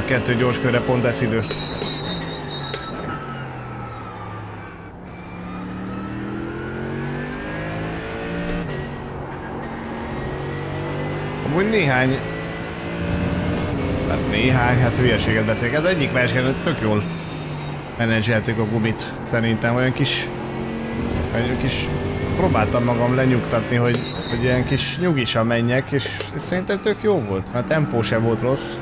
A 2 gyors körre pont lesz idő. Amúgy hát hülyeséget beszélek. Ez egyik versenyen tök jól menedzselték a gumit. Szerintem olyan kis próbáltam magam lenyugtatni, hogy ilyen kis nyugisan menjek, és szerintem tök jó volt. A tempó sem volt rossz.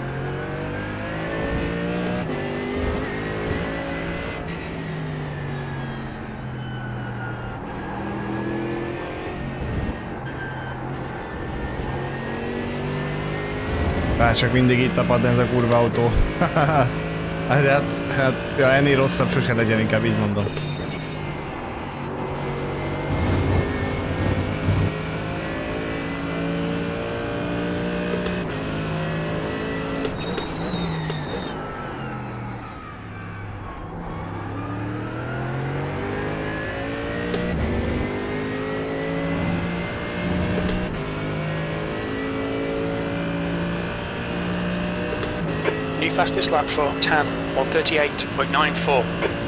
Csak mindig itt tapadna ez a kurva autó. Hát, ja, ennél rosszabb sose legyen, inkább így mondom. Fastest lap for Tan, 1:38.94.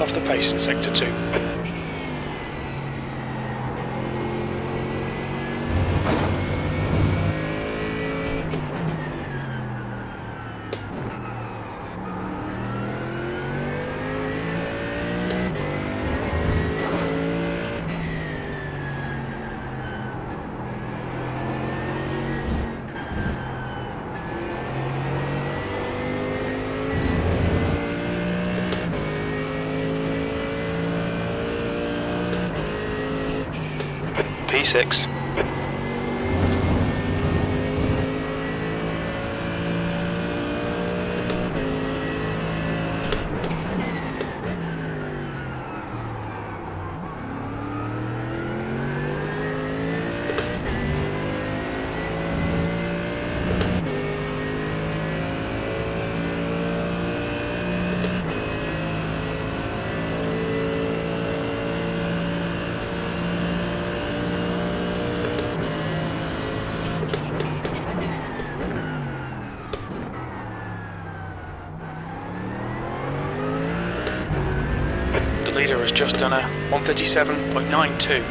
Off the pace in sector 2. P6. Has just done a 1:37.92.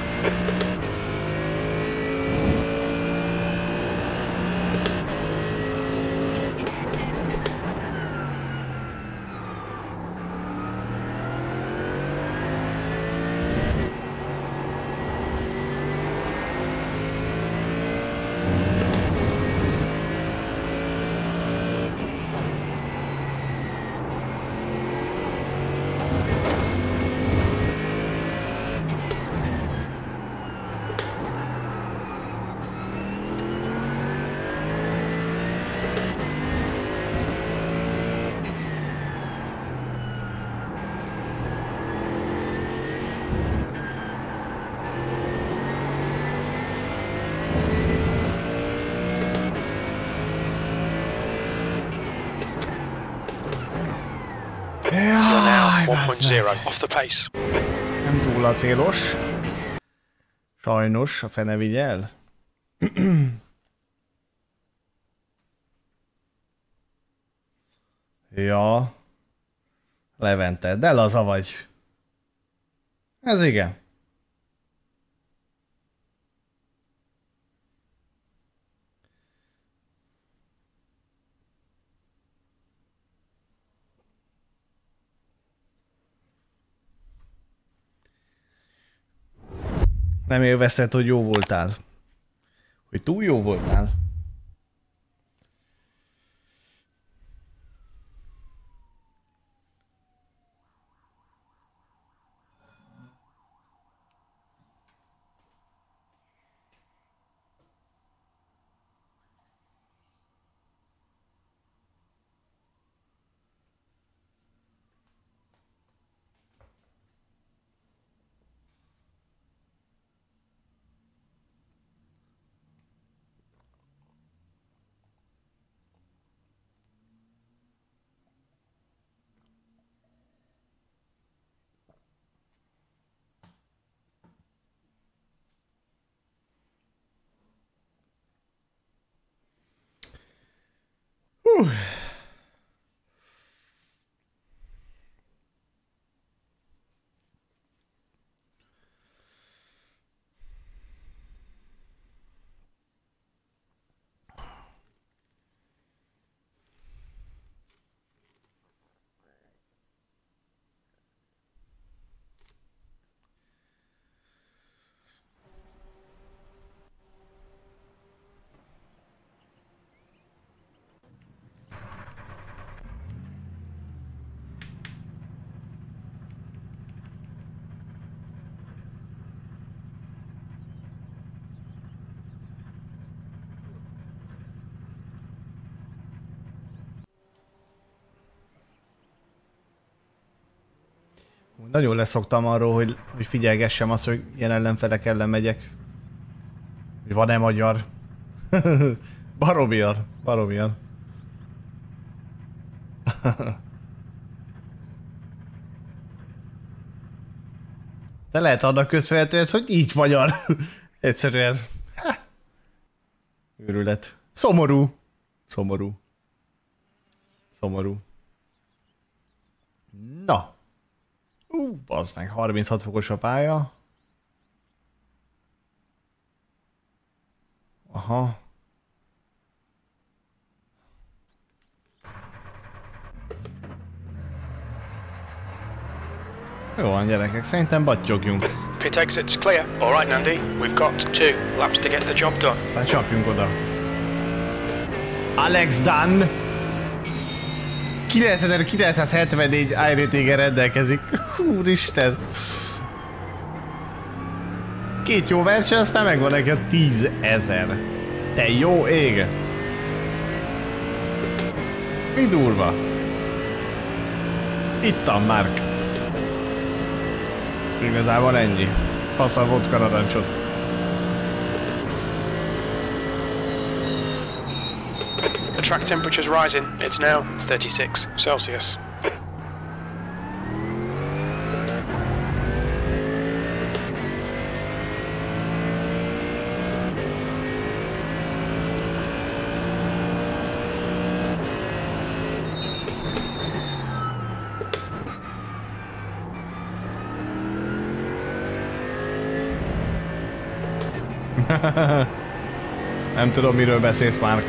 Jaj, 1.0 off the pace. Nem túl a célos. Sajnos, a fene vigyel. Ja. Levente, de laza vagy. Ez igen. Nem élvezted, hogy jó voltál. Hogy túl jó voltál. Whew. Nagyon leszoktam arról, hogy figyelgessem azt, hogy ilyen ellenfelek ellen megyek. Hogy van-e magyar? Baromira, baromira. De lehet annak köszönhető ez, hogy így magyar. Egyszerűen. Ha. Őrület. Szomorú. Szomorú. Szomorú. Na. Bazd meg, 36 fokos a pálya. Aha. Jó van, gyerekek, szerintem battyogjunk. Pit exit's clear. All right, Nandi. We've got 2 laps to get the job done. Aztán csapjunk oda. Alex Dunn 9974 IRT-gel rendelkezik. Úristen! Két jó verseny, aztán megvan neki a 10 000. Te jó ég! Mi durva! Itt a Mark. Igazából ennyi. Fasz a vodka narancsot. The track temperature's rising. It's now 36 Celsius. Nem tudom, miről beszélsz, Mark.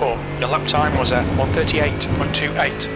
4. Your lap time was at 1:38.28.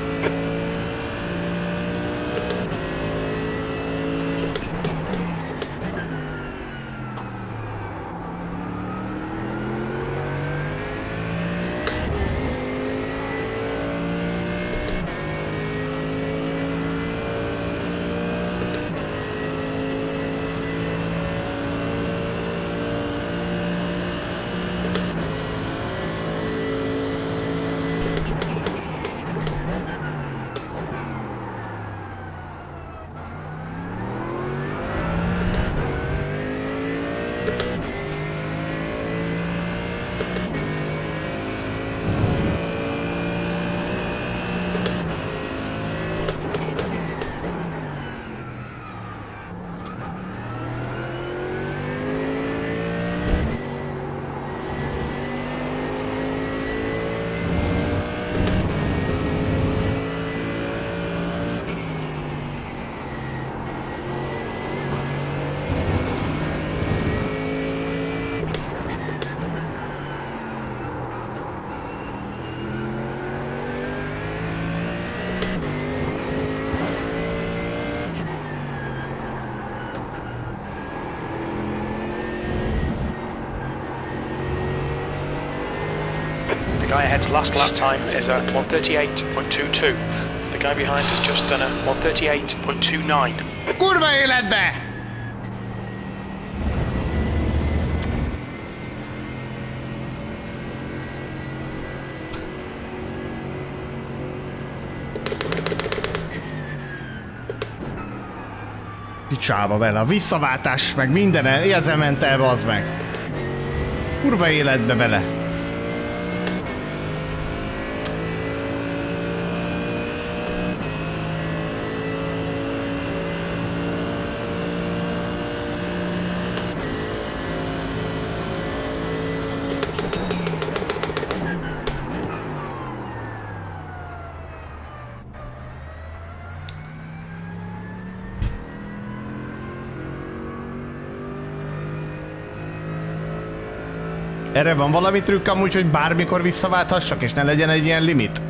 The guy ahead's last lap time is at 1:38.22. The guy behind has just done a 1:38.29. Kurva életbe! Picsába vele, a visszaváltás meg minden, ezzel ment el, bazd meg. Kurva életbe vele. Erre van valami trükk amúgy, hogy bármikor visszaválthassak, és ne legyen egy ilyen limit?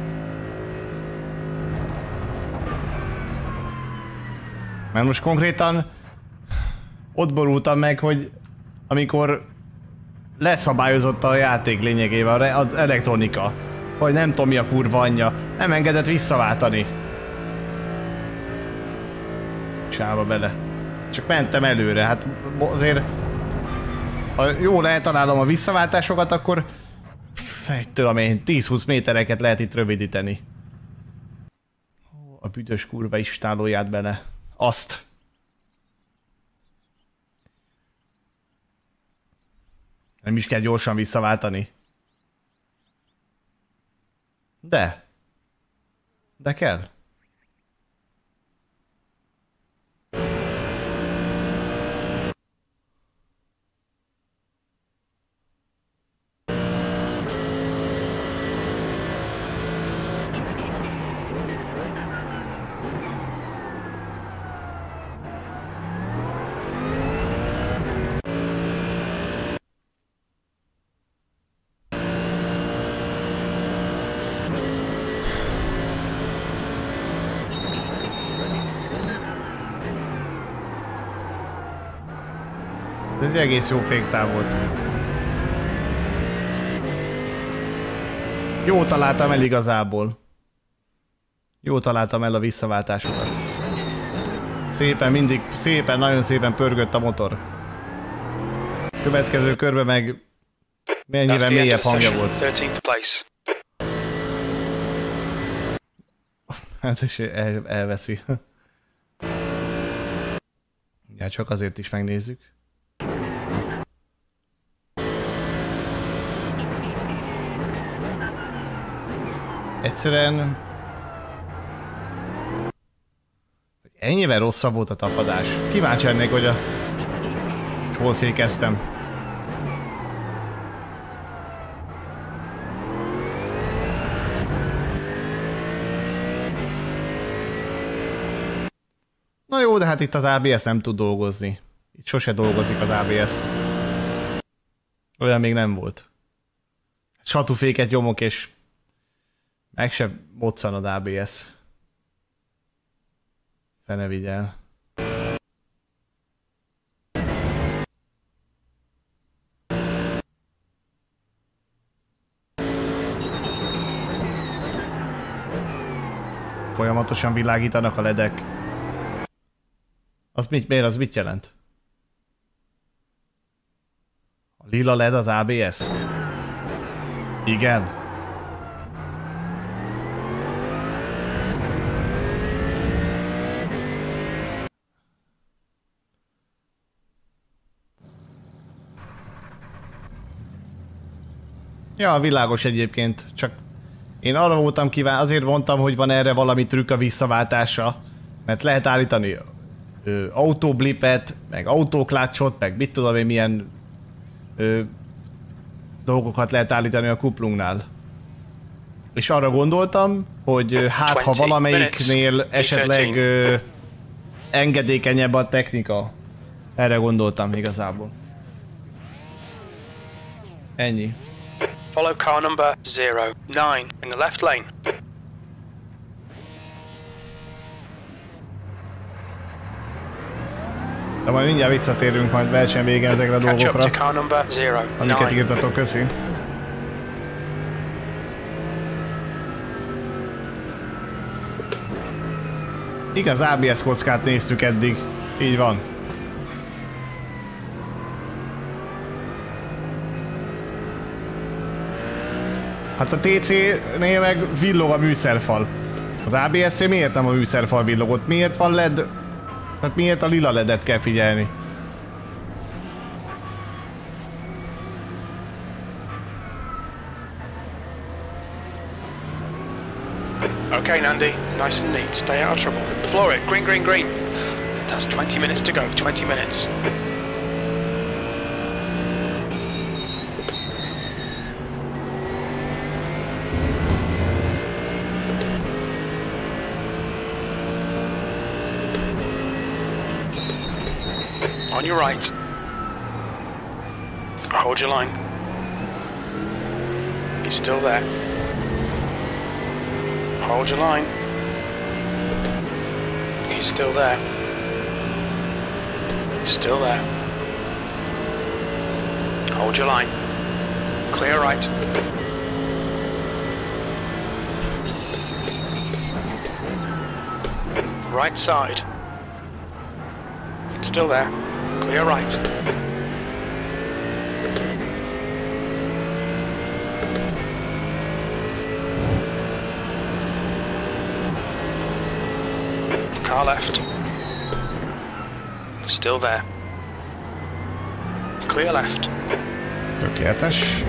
Mert most konkrétan ott borultam meg, hogy amikor leszabályozott a játék lényegében az elektronika, hogy nem tudom mi a kurva anyja, nem engedett visszaváltani. Sába bele. Csak mentem előre, hát azért... Ha jól eltalálom a visszaváltásokat, akkor egy tudom én, 10-20 métereket lehet itt rövidíteni. A büdös kurva istálóját benne. Azt! Nem is kell gyorsan visszaváltani. De. De kell. Ez egy egész jó féktáv volt. Jól találtam el igazából. Jól találtam el a visszaváltásokat. Szépen, mindig szépen, nagyon szépen pörgött a motor. Következő körben meg mennyivel mélyebb hangja volt. Hát és elveszi. Ja, csak azért is megnézzük. Egyszerűen... Ennyivel rosszabb volt a tapadás. Kíváncsi lennék, hogy a... hol fékeztem. Na jó, de hát itt az ABS nem tud dolgozni. Itt sose dolgozik az ABS. Olyan még nem volt. Satúféket nyomok, és meg sem moccanod ABS. Fene vigyel. Folyamatosan világítanak a ledek. Az mit, miért, az mit jelent? A lila led az ABS? Igen. Ja, világos egyébként, csak én arra voltam kíváncsi, azért mondtam, hogy van erre valami trükk a visszaváltása, mert lehet állítani autóblipet, meg autóklácsot, meg mit tudom én milyen dolgokat lehet állítani a kuplungnál. És arra gondoltam, hogy hát ha valamelyiknél esetleg engedékenyebb a technika. Erre gondoltam igazából. Ennyi. Follow car number 09 in the left lane. De majd mindjárt visszatérünk majd verseny végén ezekre a dolgokra, amiket írtatok, köszi. Igen, az ABS kockát néztük eddig, így van. Hát a TC-nél meg villog a műszerfal. Az ABS-nél miért nem a műszerfal villogott? Miért van LED? Tehát miért a lila ledet kell figyelni? Okay, Nandi, nice and neat. Stay out of trouble. Floor it, green, green, green. That's 20 minutes to go. 20 minutes. On your right. Hold your line. You're still there. Hold your line. You're still there. You're still there. Hold your line. Clear right. Right side. Still there. Clear right. Car left. Still there. Clear left. Tökéletes.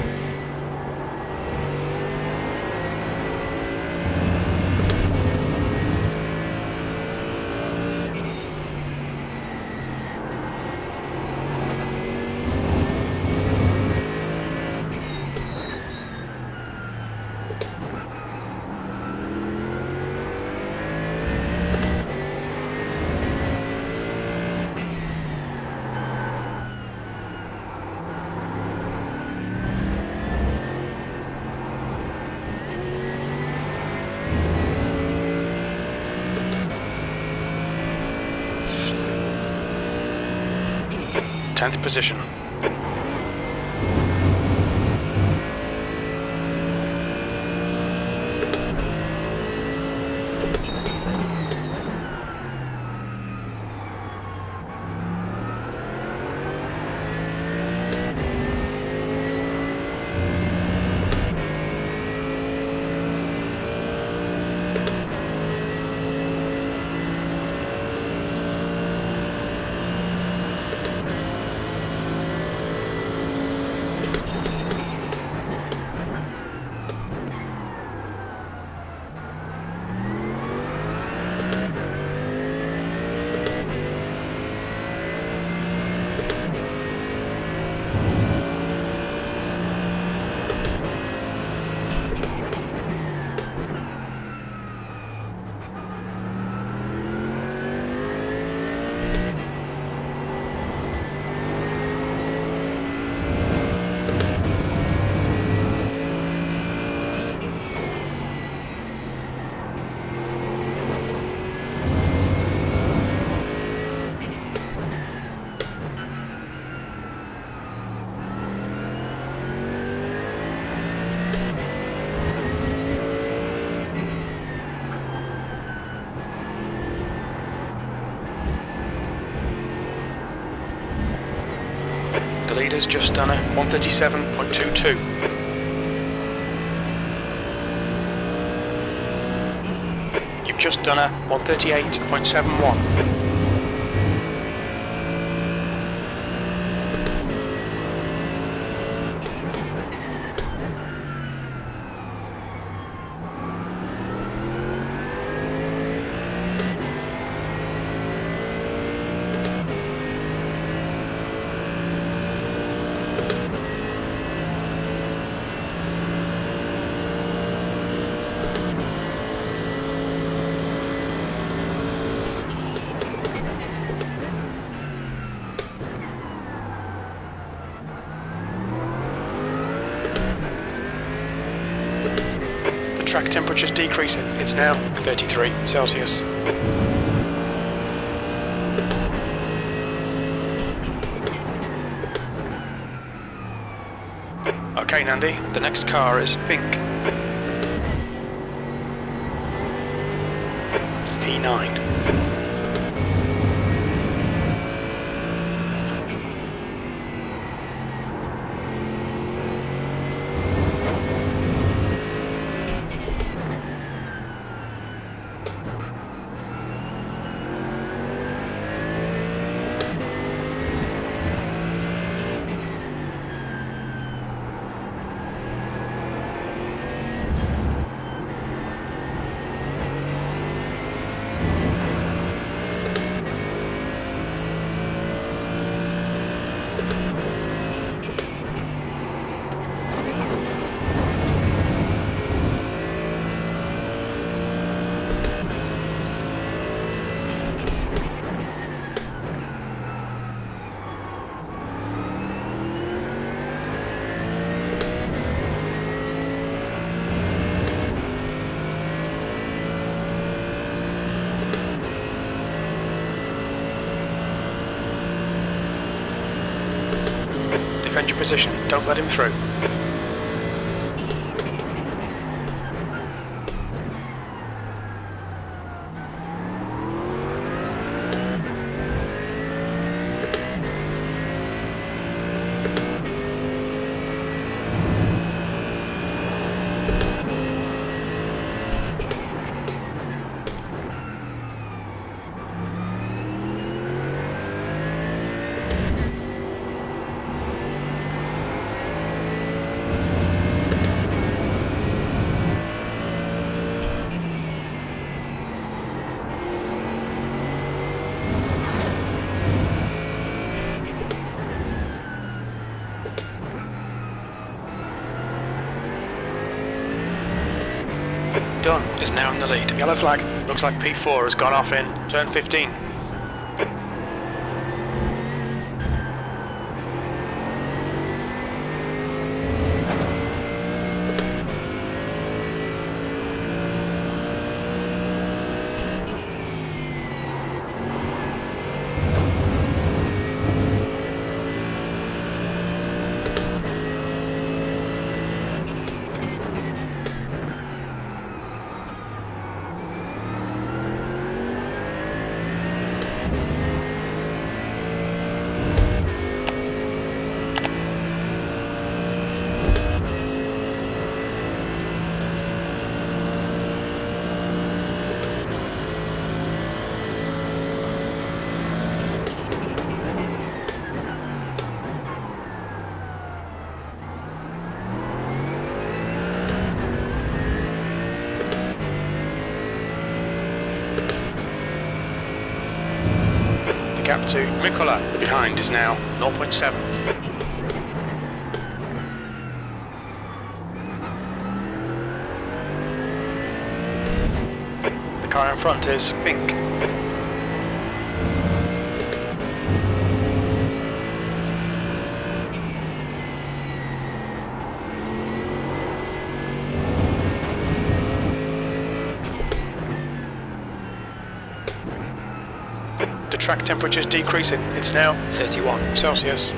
Position. The leader's just done a 137.22. Just done a 138.71. Track temperature's decreasing. It's now 33 Celsius. Okay, Nandi, the next car is pink. P9. Defend your position, don't let him through. Dunn is now in the lead. Yellow flag. Looks like P4 has gone off in turn 15. Gap to Mikola behind is now 0.7. The car in front is pink. The track temperature is decreasing. It's now 31 Celsius.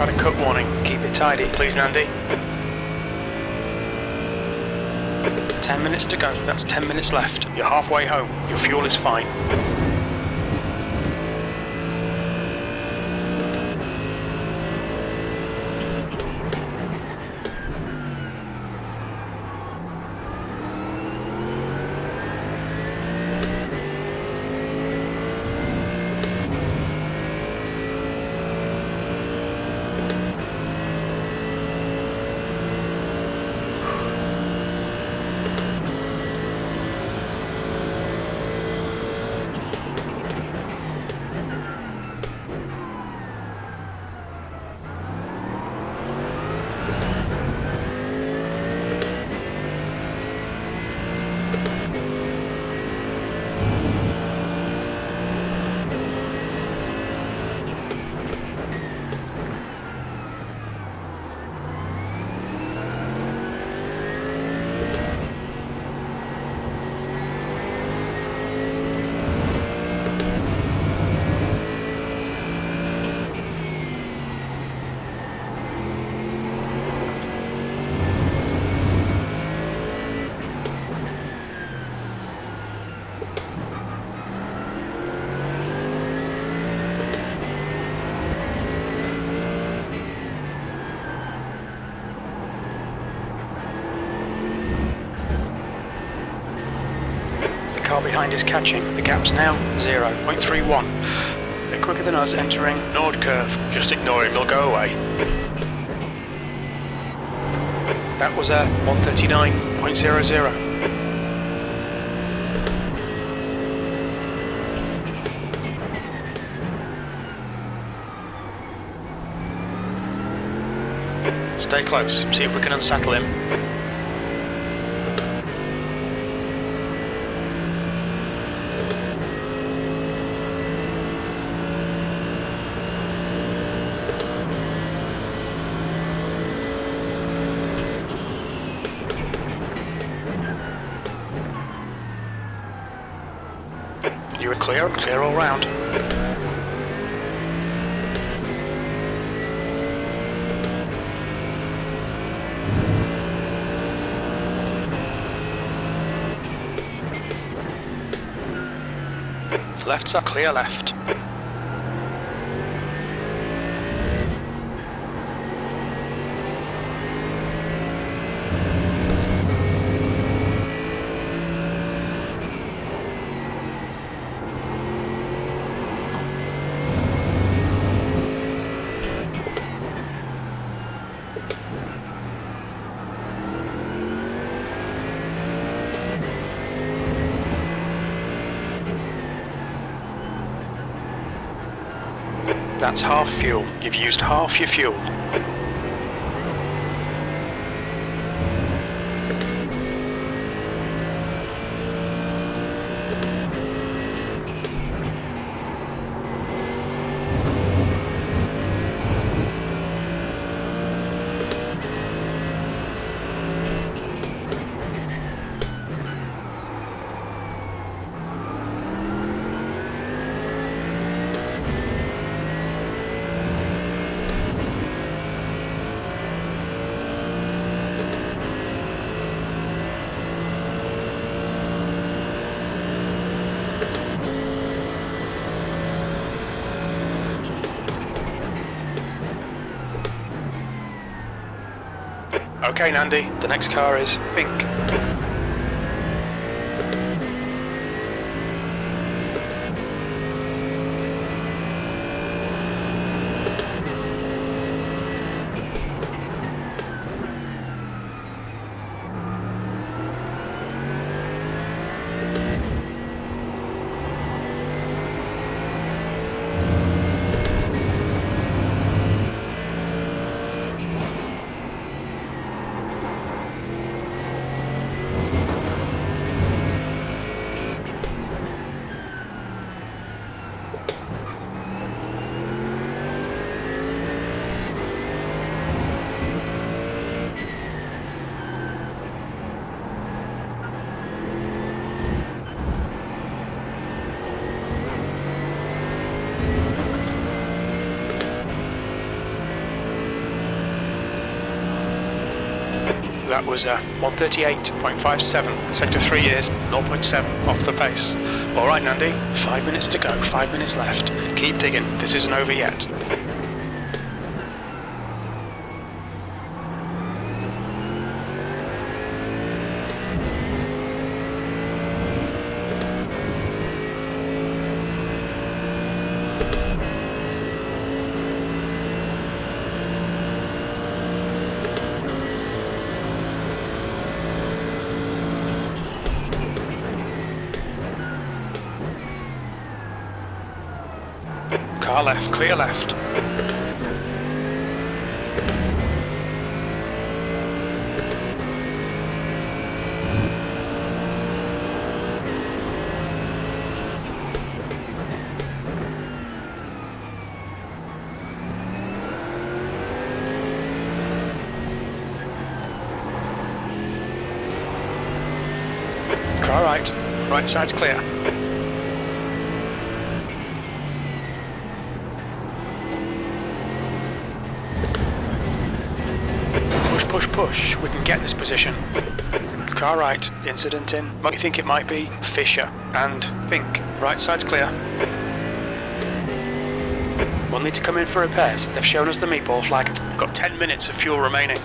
I've had a cut warning. Keep it tidy, please, Nandi. 10 minutes to go. That's 10 minutes left. You're halfway home. Your fuel is fine. Behind is catching. The gap's now 0.31. They're quicker than us entering Nord curve. Just ignore him, he'll go away. That was a 139.00. Stay close, see if we can unsettle him. Clear all round. Lefts are clear left. That's half fuel. You've used half your fuel. Okay, Nandi, the next car is pink. that was 138.57. Sector 3 is 0.7 off the pace. All right, Nandi, 5 minutes to go, 5 minutes left. Keep digging, this isn't over yet. Car left, clear left. Car right, right side's clear. Push, we can get this position. Car right, incident in. I think it might be Fisher and Fink. Right side's clear. We'll need to come in for repairs. They've shown us the meatball flag. We've got 10 minutes of fuel remaining.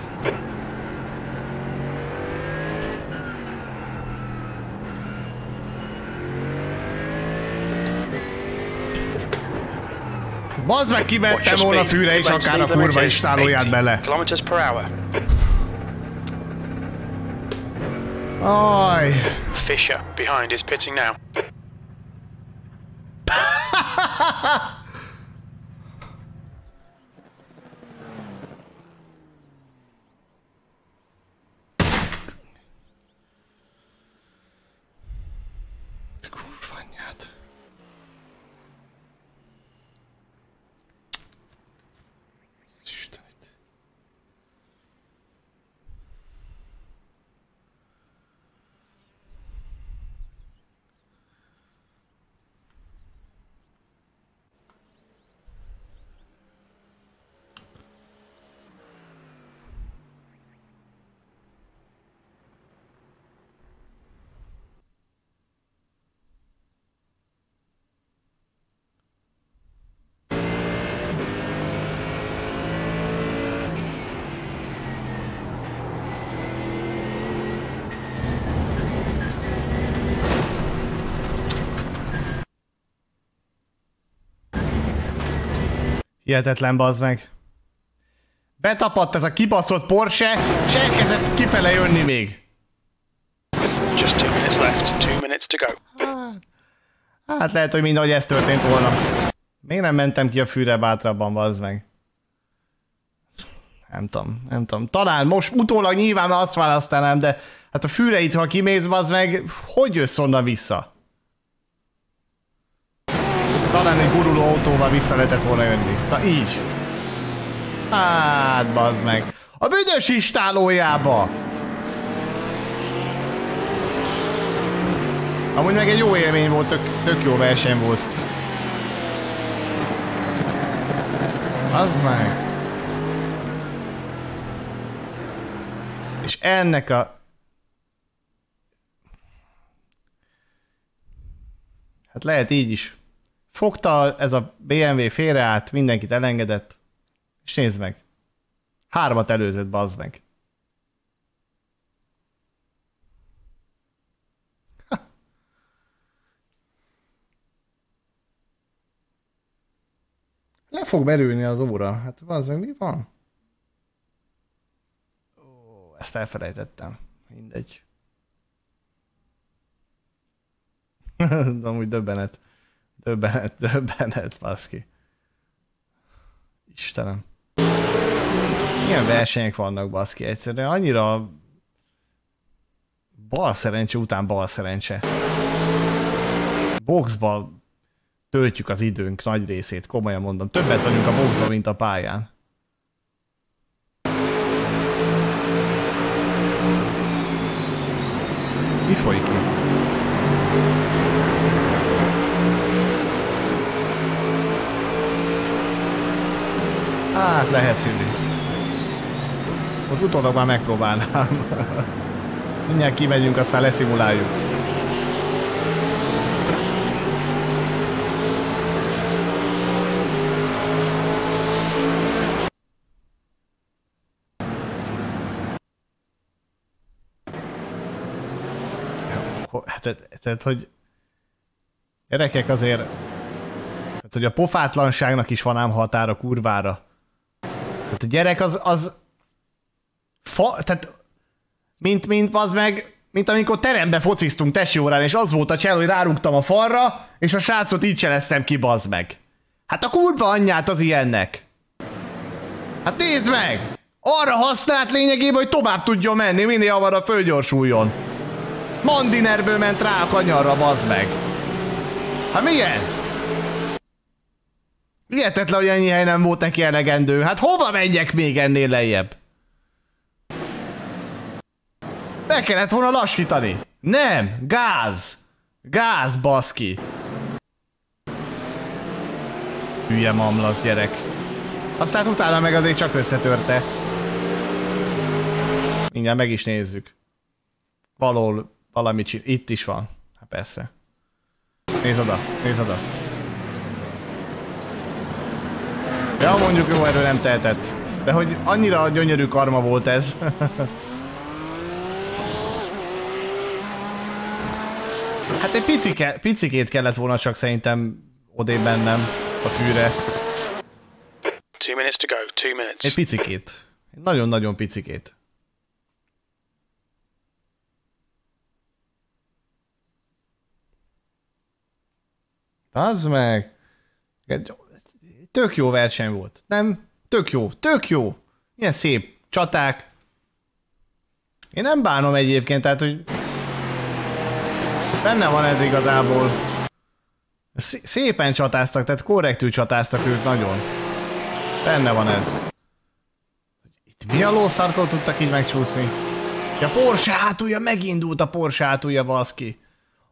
Bazd meg, kimentem volna fűre, és akár a kurva is tárolják bele. Aj. Fisher behind is pitting now. Te kurwa anyád. Hihetetlen, bazd meg. Betapadt ez a kibaszott Porsche, és elkezdett kifele jönni még. Just 2 minutes left, 2 minutes to go. Hát lehet, hogy mindahogy ez történt volna. Miért nem mentem ki a fűre bátrabban, bazd meg? Nem tudom, nem tudom. Talán most utólag nyilván azt választanám, de hát a fűre itt, ha kimész, bazd meg, hogy jössz onnan vissza? Talán egy guruló autóval vissza lehetett volna jönni. Na így. Hát, bazd meg. A büdös istálójába! Amúgy meg egy jó élmény volt, tök jó verseny volt. Bazd meg. És ennek a... Hát lehet így is. Fogta ez a BMW félreállt, mindenkit elengedett, és nézd meg, 3-at előzött, bazd meg. Ha. Le fog merülni az óra, hát bazd meg, mi van? Ó, ezt elfelejtettem, mindegy. Ez amúgy döbbenet. Döbbenet, baszki. Istenem. Milyen versenyek vannak, baszki, egyszerűen annyira... Bal szerencse után bal szerencse. Boxba töltjük az időnk nagy részét, komolyan mondom. Többet vagyunk a boxban, mint a pályán. Mi folyik itt? Hát lehet szívni. Most utólag már megpróbálnám. Mindjárt kimegyünk, aztán leszimuláljuk. Tehát, hogy gyerekek azért, tehát, hogy a pofátlanságnak is van ám határa kurvára. Tehát a gyerek tehát mint amikor terembe fociztunk tesi órán, és az volt a csel, hogy rárugtam a falra, és a srácot így cseleztem ki, bazd meg. Hát a kurva anyját az ilyennek. Hát nézd meg! Arra használt lényegében, hogy tovább tudjon menni, minél hamarabb fölgyorsuljon. Mandinerből ment rá a kanyarra, bazd meg. Hát mi ez? Hihetetlen, hogy ennyi hely nem volt neki elegendő. Hát hova menjek még ennél lejjebb? Be kellett volna lassítani. Nem, gáz. Gáz, baszki. Hülye mamlasz gyerek. Aztán utána meg azért csak összetörte. Mindjárt meg is nézzük. Valahol valami itt is van. Hát persze. Nézd oda, nézd oda. Ja, mondjuk jó, erről nem tehetett. De hogy annyira gyönyörű karma volt ez. Hát egy picikét kellett volna csak szerintem odébb bennem a fűre. 2 minutes to go, 2 minutes. Egy picikét. Nagyon-nagyon picikét. Az meg. Tök jó verseny volt, nem? Tök jó, tök jó. Ilyen szép csaták. Én nem bánom egyébként, tehát hogy benne van ez igazából. Szépen csatáztak, tehát korrektül csatáztak ők nagyon. Benne van ez. Itt mi a lószartól tudtak így megcsúszni? A Porsche hátulja, megindult a Porsche hátulja, baszki.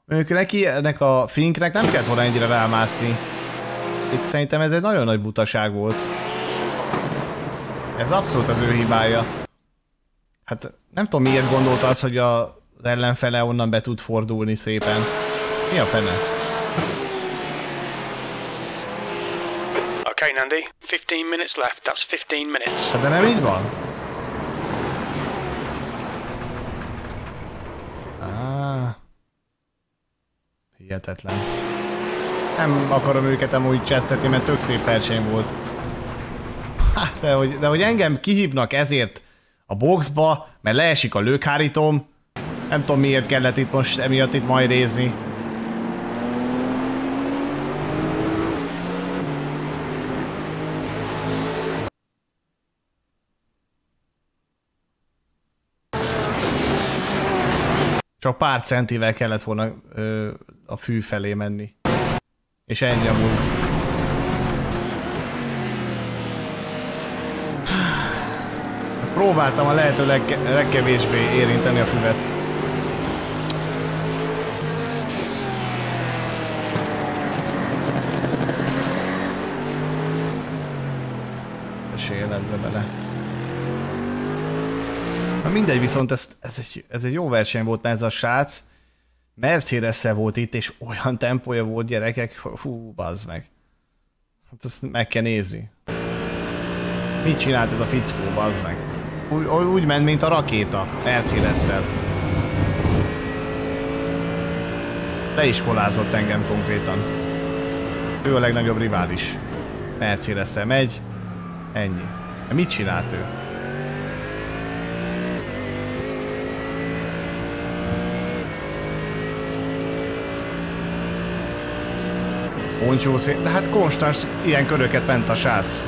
Mondjuk neki, ennek a Finknek nem kellett volna ennyire rámászni. Itt szerintem ez egy nagyon nagy butaság volt. Ez abszolút az ő hibája. Hát nem tudom, miért gondolta az, hogy az ellenfele onnan be tud fordulni szépen. Mi a fene? Okay, Nandi. 15 minutes left. That's 15 minutes. De nem így van? Hihetetlen. Nem akarom őket amúgy csesztetni, mert tök szép verseny volt. Hát, de hogy engem kihívnak ezért a boxba, mert leesik a lökhárítom. Nem tudom, miért kellett itt most emiatt itt majd rézni. Csak pár centivel kellett volna a fű felé menni. És ennyi amúgy. Próbáltam a lehető legkevésbé érinteni a füvet. Életbe bele. Na mindegy, viszont ez egy jó verseny volt, mert ez a srác Mercedes-e volt itt, és olyan tempója volt, gyerekek, hú, bazd meg. Hát ezt meg kell nézni. Mit csinált ez a fickó, bazd meg? Úgy ment, mint a rakéta, Mercedes-szel. Leiskolázott engem konkrétan. Ő a legnagyobb rivális. Mercedes-szel megy, ennyi. De mit csinált ő? Pontyó szép, de hát konstans ilyen köröket ment a srác.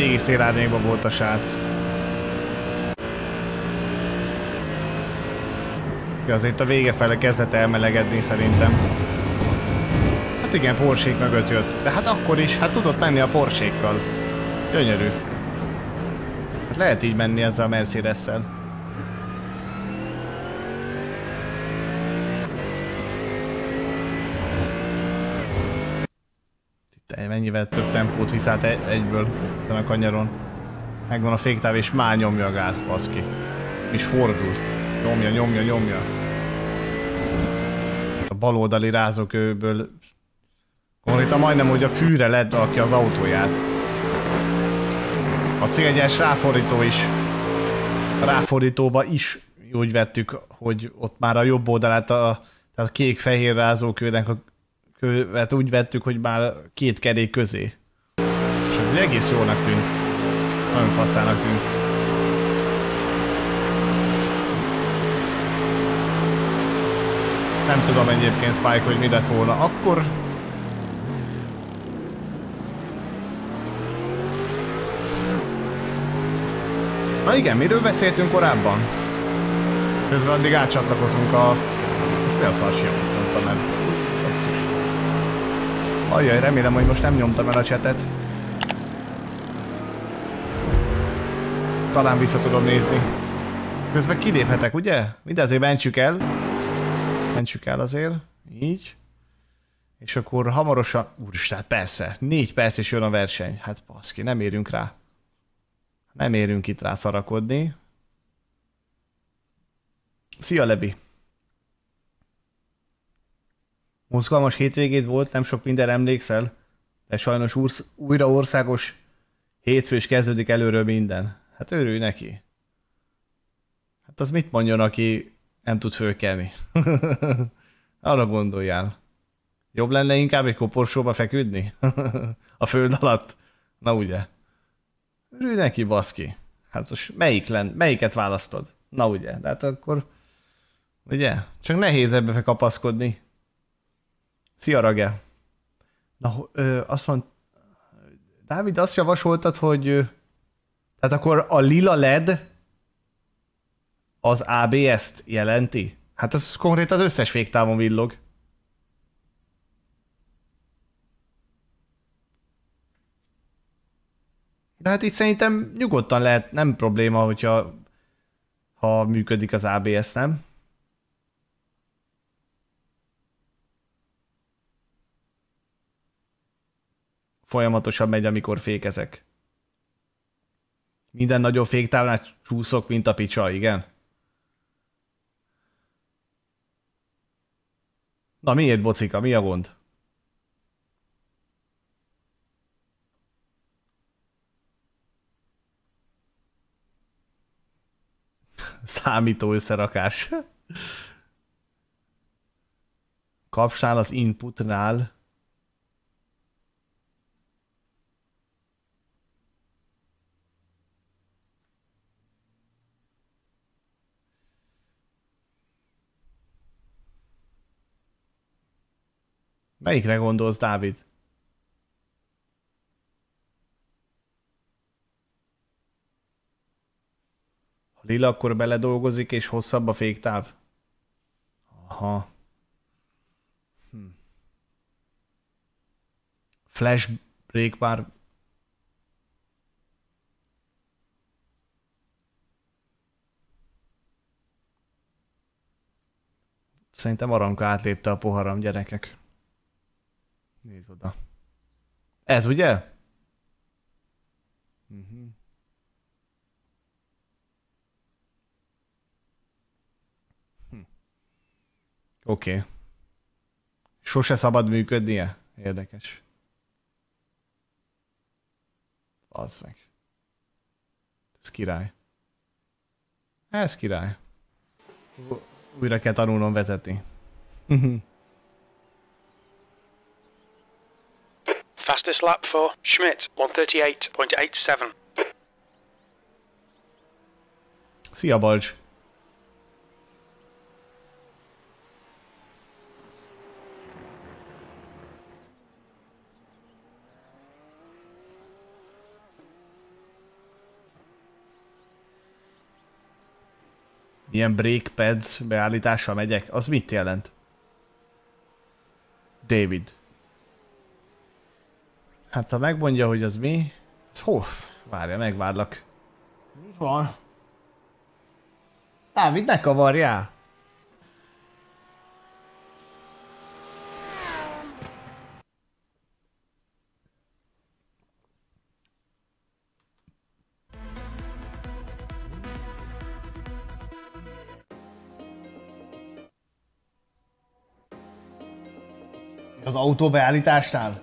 végig szélárnyékban volt a srác. Ja, azért a vége fele kezdett elmelegedni szerintem. Hát igen, Porsék mögött jött. De hát akkor is, hát tudott menni a Porsékkal. Gyönyörű. Hát lehet így menni ezzel a Mercedes-szel. Mennyivel több tempót visz át egyből ezen a kanyaron. Megvan a féktáv és már nyomja a gáz, baszki. És fordul. Nyomja, nyomja, nyomja. A baloldali rázókőből konkrétan majdnem, hogy a fűre ledrakja az autóját. A C1-es ráfordító is. A ráfordítóba is úgy vettük, hogy ott már a jobb oldalát, tehát a kék-fehér rázókőnek a hát úgy vettük, hogy már két kerék közé. És ez egész jónak tűnt. Nagyon faszának tűnt. Nem tudom egyébként, Spike, hogy mi lett volna akkor. Na igen, miről beszéltünk korábban? Közben addig átcsatlakozunk a... Most mi a szarcsió? Mondtam el. Ajjaj, remélem, hogy most nem nyomtam el a csetet. Talán vissza tudom nézni. Közben kiléphetek, ugye? Mindezért mentsük el. Mentsük el azért. Így. És akkor hamarosan... Úristen, persze. 4 perc és jön a verseny. Hát baszki, nem érünk rá. Nem érünk itt rá szarakodni. Szia, Lebi. Mozgalmas hétvégét volt, nem sok minden emlékszel, de sajnos újra országos hétfő is kezdődik előről minden. Hát örülj neki. Hát az mit mondjon, aki nem tud fölkelni? Arra gondoljál. Jobb lenne inkább egy koporsóba feküdni? A föld alatt? Na ugye. Örülj neki, baszki. Hát most melyiket választod? Na ugye, de hát akkor... Ugye? Csak nehéz ebbe kapaszkodni. Szia, Rage! Na, azt mondta... Dávid, azt javasoltad, hogy... Tehát akkor a lila LED az ABS-t jelenti? Hát ez konkrét az összes féktávon villog. De hát itt szerintem nyugodtan lehet, nem probléma, hogyha... ha működik az ABS, nem? Folyamatosan megy, amikor fékezek. Minden nagyobb féktávnál csúszok, mint a picsa, igen? Na miért, bocika? Mi a gond? Számító összerakás. Kapsnál az inputnál melyikre gondolsz, Dávid? Ha lila, akkor beledolgozik, és hosszabb a féktáv? Aha. Flash break bar. Szerintem Aranka átlépte a poharam, gyerekek. Nézd oda. Ez ugye? Oké. Okay. Sose szabad működnie? Érdekes. Az meg. Ez király. Ez király. Újra kell tanulnom vezetni. Fastest lap for Schmidt, 138.87. Szia, Balcs! ilyen brake pads beállítással megyek, az mit jelent? David. Hát ha megmondja, hogy az mi, az hoff, várja, megvárlak. Mi van? Dávid, ne kavarjál! Az autóbeállításnál?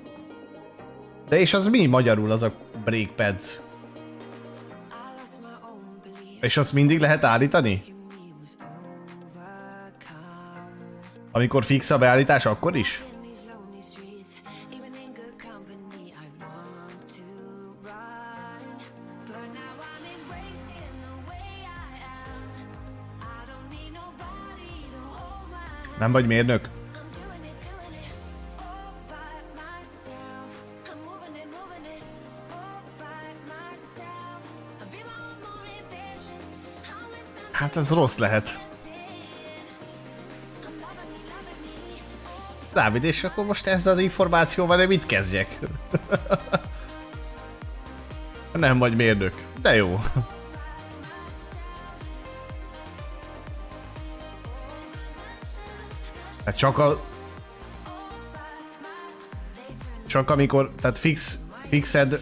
De és az mi magyarul az a brake pads? És azt mindig lehet állítani? Amikor fix a beállítás, akkor is? Nem vagy mérnök? Hát ez rossz lehet. Dávid, és akkor most ezzel az információval mit kezdjek? Nem vagy mérnök. De jó. Hát csak amikor, tehát fixed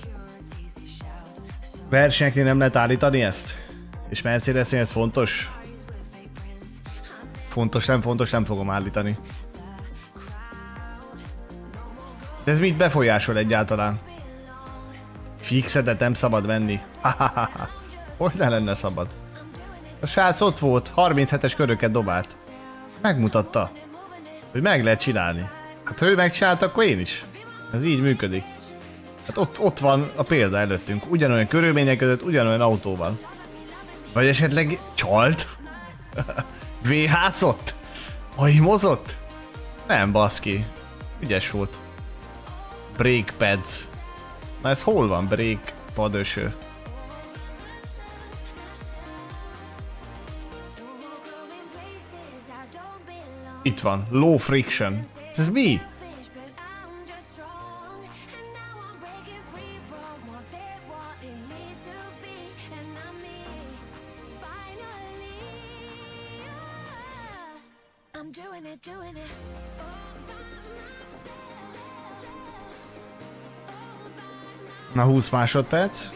versenyeknél nem lehet állítani ezt? És Mercedesnél ez fontos? Fontos, nem fogom állítani. De ez mit befolyásol egyáltalán? Fixedet nem szabad venni. Hogy ne lenne szabad? A srác ott volt, 37-es köröket dobált. Megmutatta, hogy meg lehet csinálni. Hát ha ő megcsinált, akkor én is. Ez így működik. Hát ott van a példa előttünk. Ugyanolyan körülmények között, ugyanolyan autóban. Vagy esetleg csalt? Véházott? Aimozott? Nem, baszki. Ügyes volt. Brake pads. Na ez hol van? Brake padöső. Itt van. Low friction. Ez mi? Na 20 másodperc.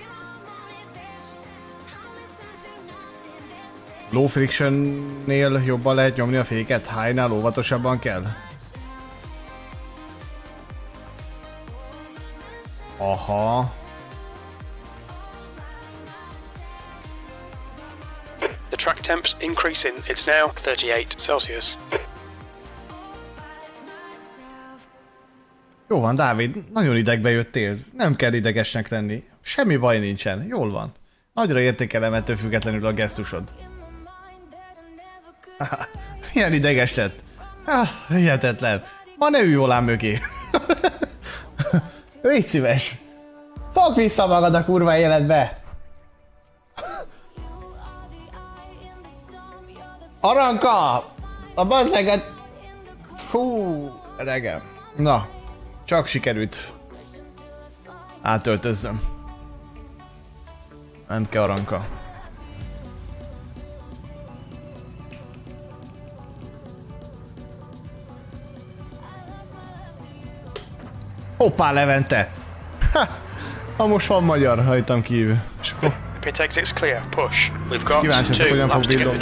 Low friction-nél jobban lehet nyomni a féket, high-nál óvatosabban kell. Aha. The track temp's increasing. It's now 38 Celsius. Jó van, Dávid, nagyon idegbe jöttél. Nem kell idegesnek lenni. Semmi baj nincsen. Jól van. Nagyra értékelem ettől függetlenül a gesztusod. Milyen ideges lett. Hihetetlen. Ma ne ülj volám mögé. Légy szíves. Fogd vissza magad a kurva életbe. Aranka! A bazzeget... Hú, regem. Na. Csak sikerült átöltöznöm. Nem kell aranka. Hoppá, Levente! Ha! Ha most van magyar hajtam kívül. És akkor... Kíváncsi leszek, hogyan fog bírni.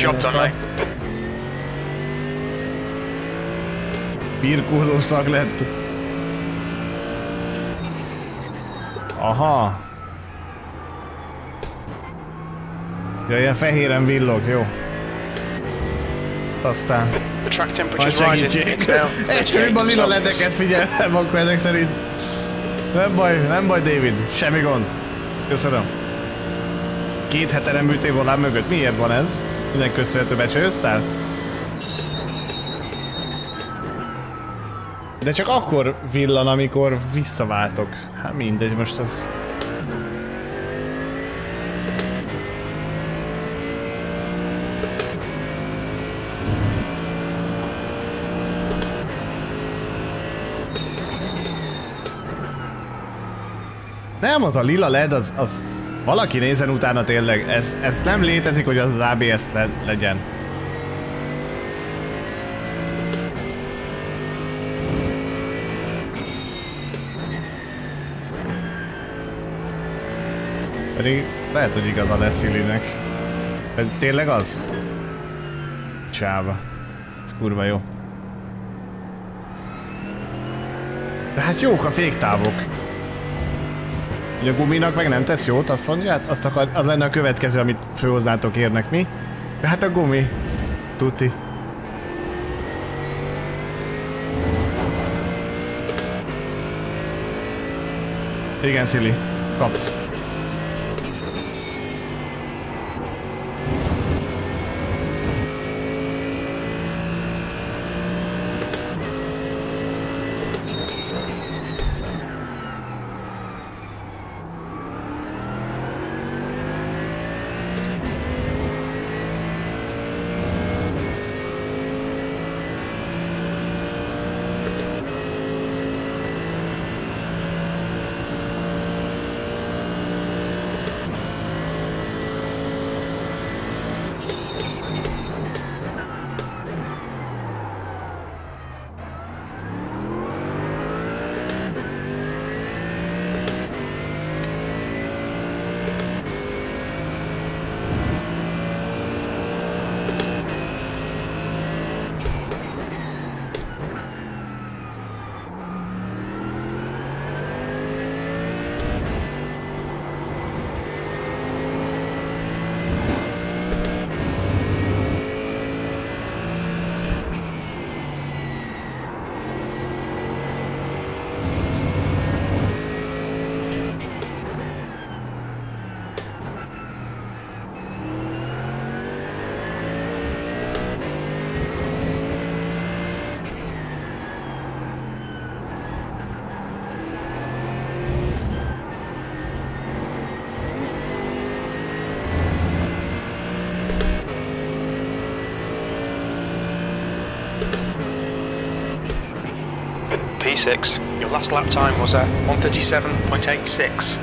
Birkózó szag lett. Aha. Ja, ilyen fehéren villog, jó. Aztán... Majd segítség. Egyszerűbb a lila ledeket figyeltem, akkor ezek szerint. Nem baj, David. Semmi gond. Köszönöm. 2 hete nem ültél volna mögött. Miért van ez? Minden köszönhető becsőztál? De csak akkor villan, amikor visszaváltok. Hát mindegy, most az... Nem, az a lila LED, az valaki nézen utána tényleg. Ez nem létezik, hogy az ABS legyen. Pedig lehet, hogy igaza lesz Illinek. Tényleg az? Csáva. Ez kurva jó. De hát jók a féktávok. Hogy a guminak meg nem tesz jót, azt mondja, hát azt akar, az lenne a következő, amit főhozzátok érnek mi. De hát a gumi. Tuti. Igen, Szili. Kapsz. P6, your last lap time was at 1:37.86.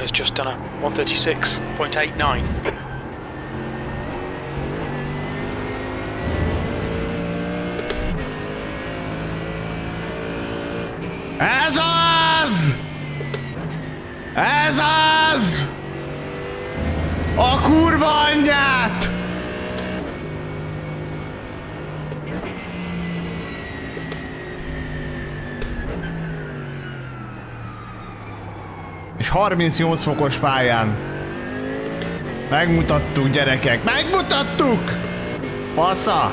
Has just done a 1:36.89. Ez az! Ez az! A kurva anyját! És 38 fokos pályán. Megmutattuk, gyerekek! Megmutattuk! Passza!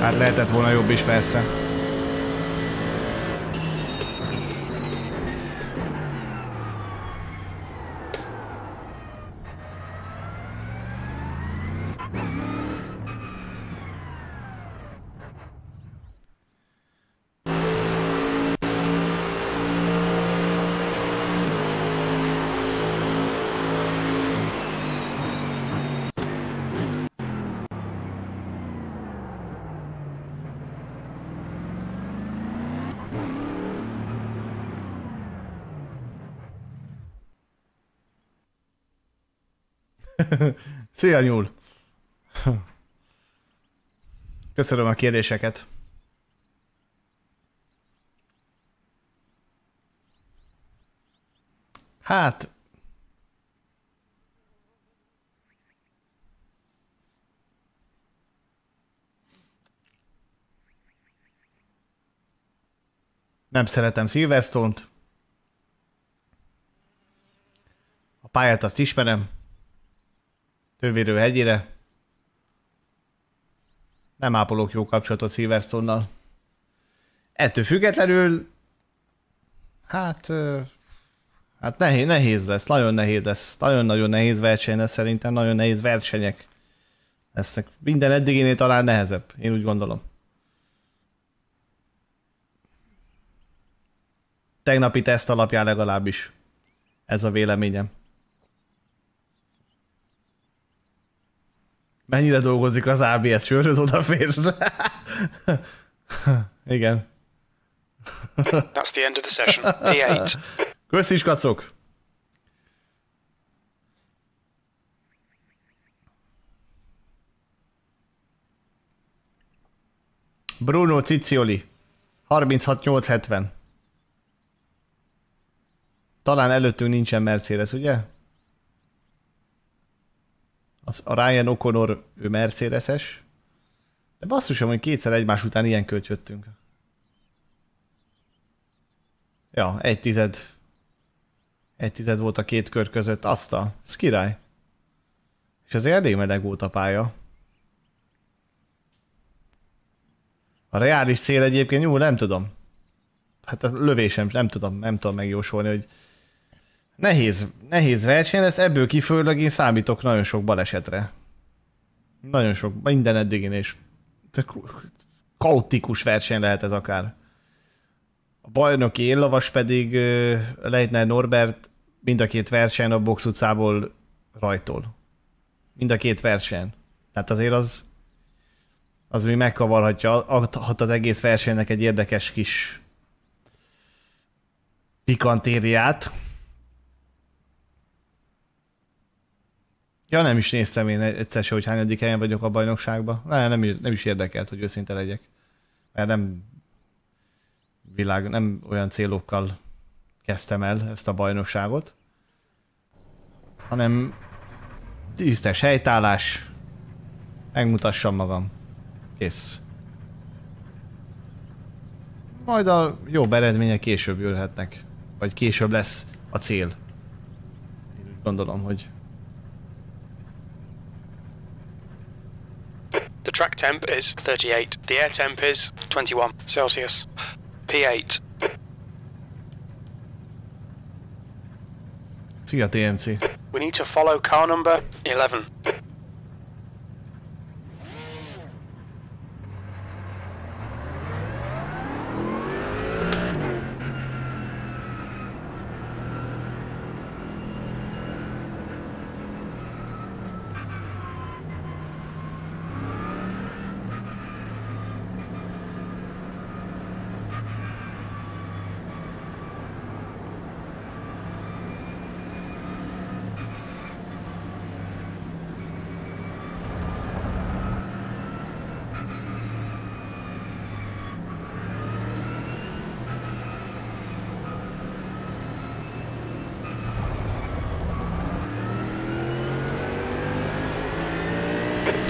Hát lehetett volna jobb is, persze. Szia, nyúl! Köszönöm a kérdéseket. Hát... nem szeretem Silverstone-t. A pályát azt ismerem. Tővérőhegyire. Nem ápolok jó kapcsolatot Silverstone-nal. Ettől függetlenül... Hát nehéz lesz, nagyon nehéz lesz. Nagyon-nagyon nehéz verseny lesz szerintem, nagyon nehéz versenyek lesznek. Minden eddiginél talán nehezebb, én úgy gondolom. Tegnapi teszt alapján legalábbis. Ez a véleményem. Mennyire dolgozik az ABS, sőröd odaférsz? Igen. That's the end of the session. The 8. Kösz is, kacok! Bruno Ciccioli. 36,870. Talán előttünk nincsen Mercedes, ugye? A Ryan O'Connor, ő Mercedes-es. De basszusom, hogy kétszer egymás után ilyen költjöttünk. Ja, egy tized volt a két kör között. Azt a, ez király. És azért elég meleg volt a pálya. A reális szél egyébként, jó, nem tudom. Hát a lövésem, nem tudom megjósolni, hogy nehéz verseny lesz, ebből kifőleg én számítok nagyon sok balesetre. Nagyon sok, minden eddigén, és kaotikus verseny lehet ez akár. A bajnoki éllavas pedig Leitner Norbert mind a két versenyen a box utcából rajtol. Mind a két versenyen. Tehát azért az mi megkavarhatja, adhat az egész versenynek egy érdekes kis pikantériát. Ja, nem is néztem én egyszer se, hogy hányadik helyen vagyok a bajnokságban. Nem is érdekelt, hogy őszinte legyek. Mert nem olyan célokkal kezdtem el ezt a bajnokságot, hanem tisztes helytállás, megmutassam magam. Kész. Majd a jobb eredmények később jöhetnek, vagy később lesz a cél. Én úgy gondolom, hogy... The track temp is 38. The air temp is 21 Celsius. P8. Szia, TMC. We need to follow car number 11.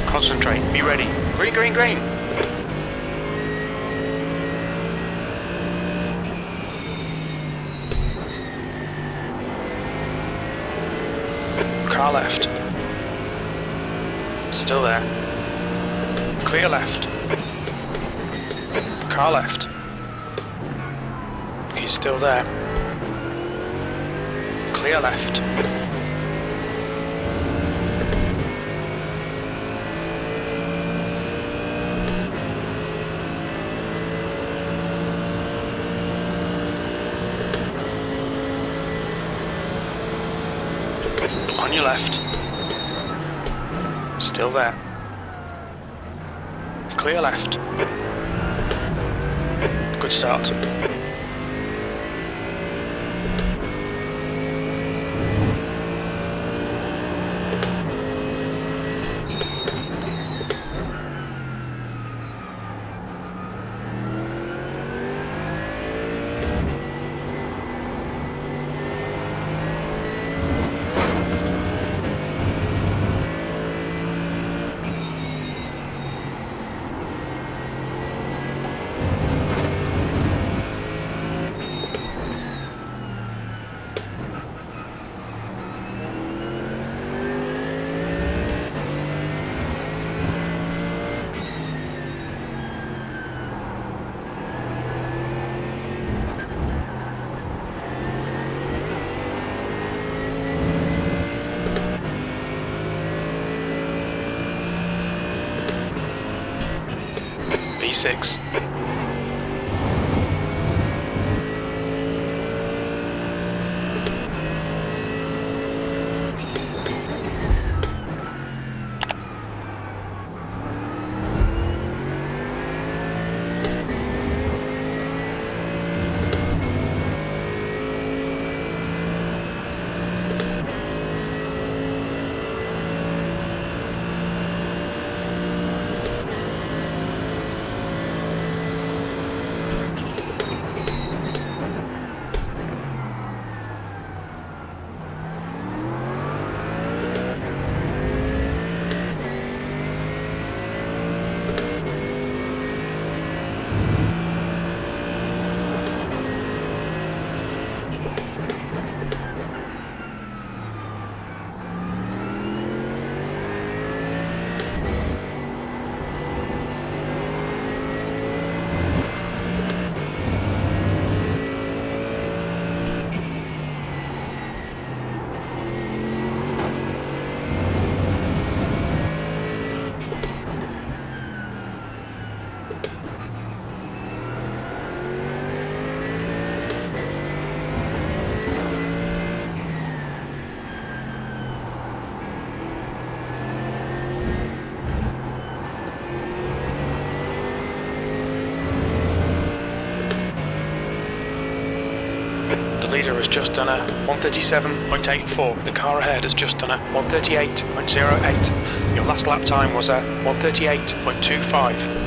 Concentrate, be ready. Green, green, green. Car left. Still there. Clear left. Car left. He's still there. Clear left. Left. Still there. Clear left. Good start. V6. Has just done a 137.84. The car ahead has just done a 138.08. Your last lap time was a 138.25.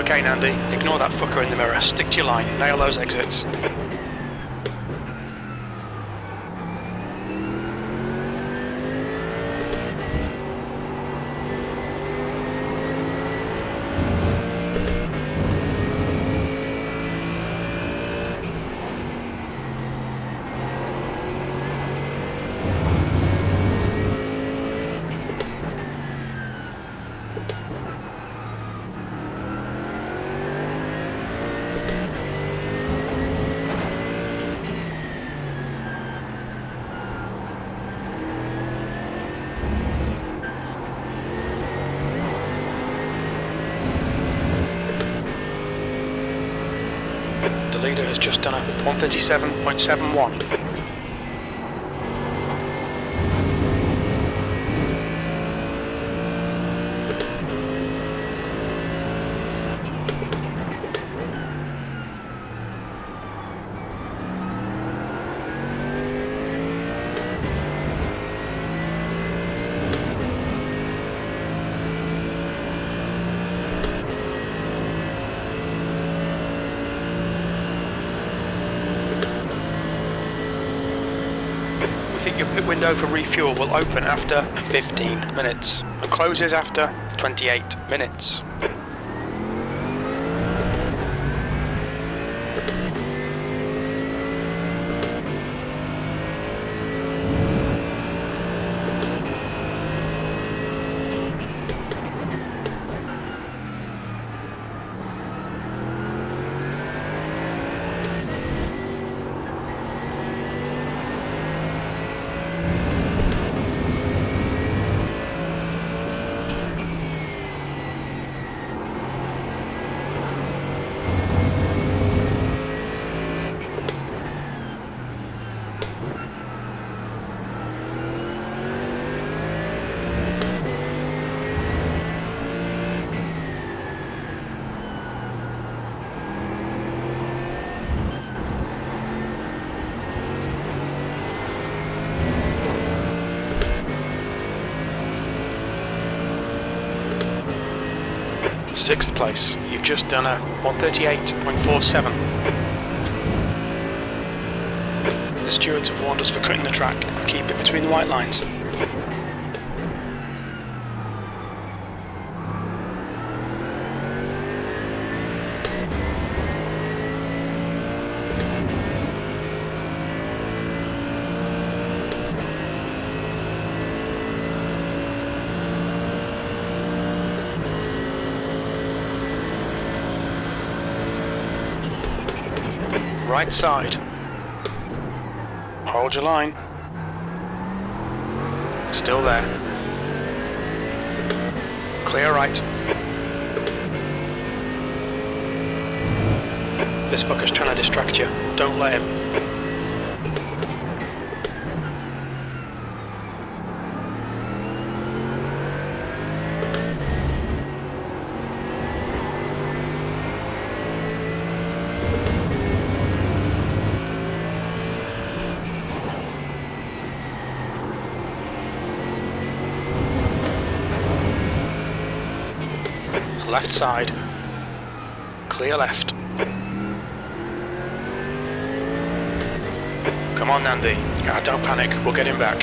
Okay, Nandi, ignore that fucker in the mirror, stick to your line, nail those exits. The leader has just done a 137.71. Your pit window for refuel will open after 15 minutes and closes after 28 minutes. Sixth place, you've just done a 138.47. the stewards have warned us for cutting the track. Keep it between the white lines. Right side. Hold your line. Still there. Clear right. This fucker's trying to distract you. Don't let him. Left side. Clear left. Come on, Nandi. Don't panic. We'll get him back.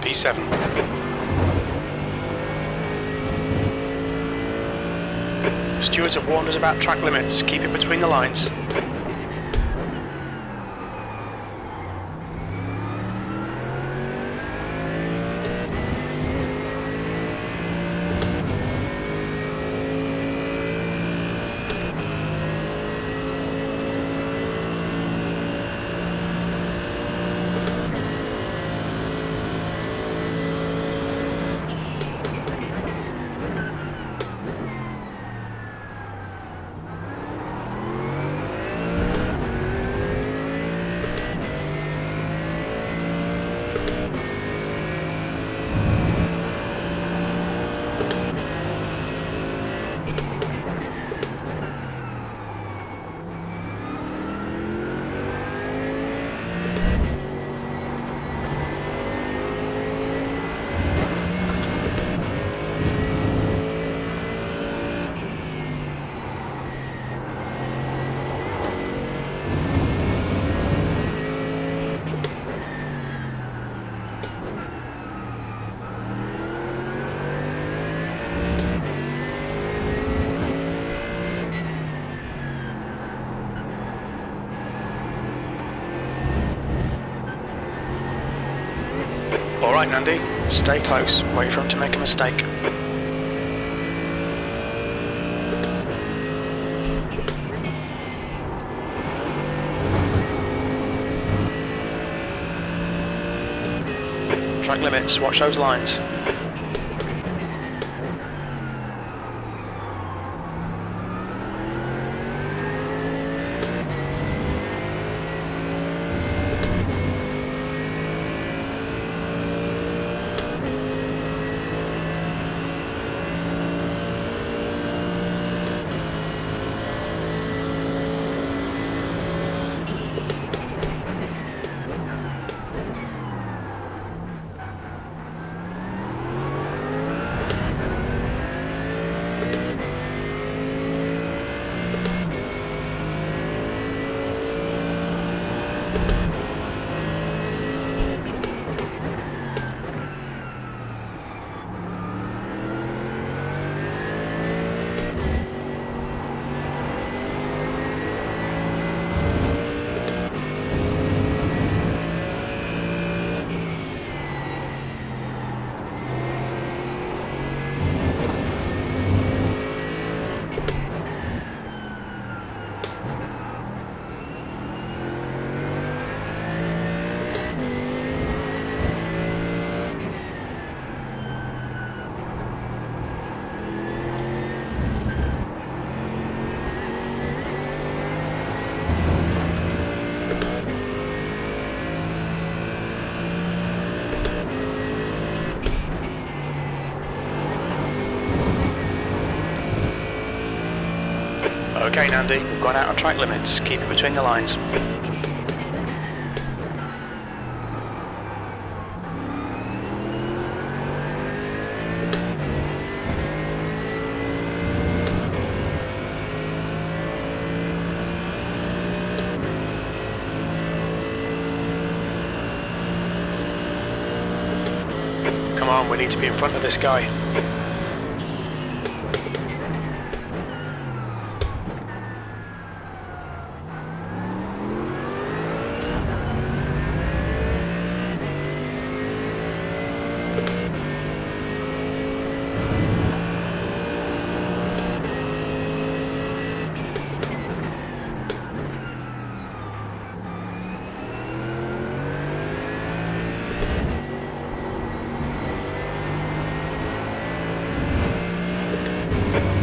P7. Stewards have warned us about track limits. Keep it between the lines. Alright, Nandi, stay close. Wait for him to make a mistake. Track limits, watch those lines. Okay, Nandi, we've gone out of track limits. Keep it between the lines. alarm, we need to be in front of this guy.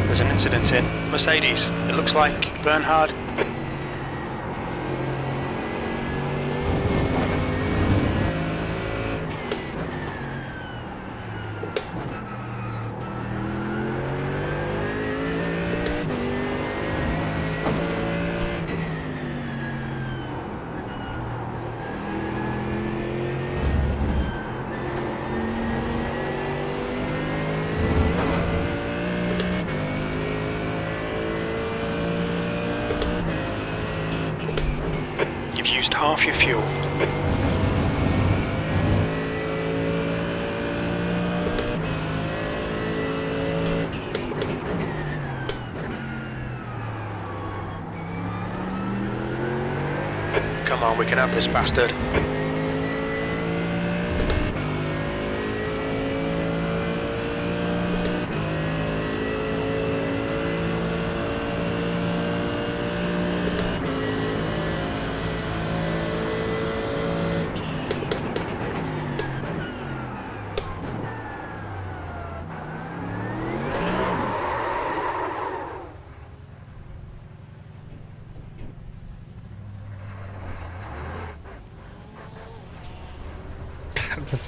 There's an incident in Mercedes, it looks like Bernhard. You've used half your fuel. Come on, we can have this bastard.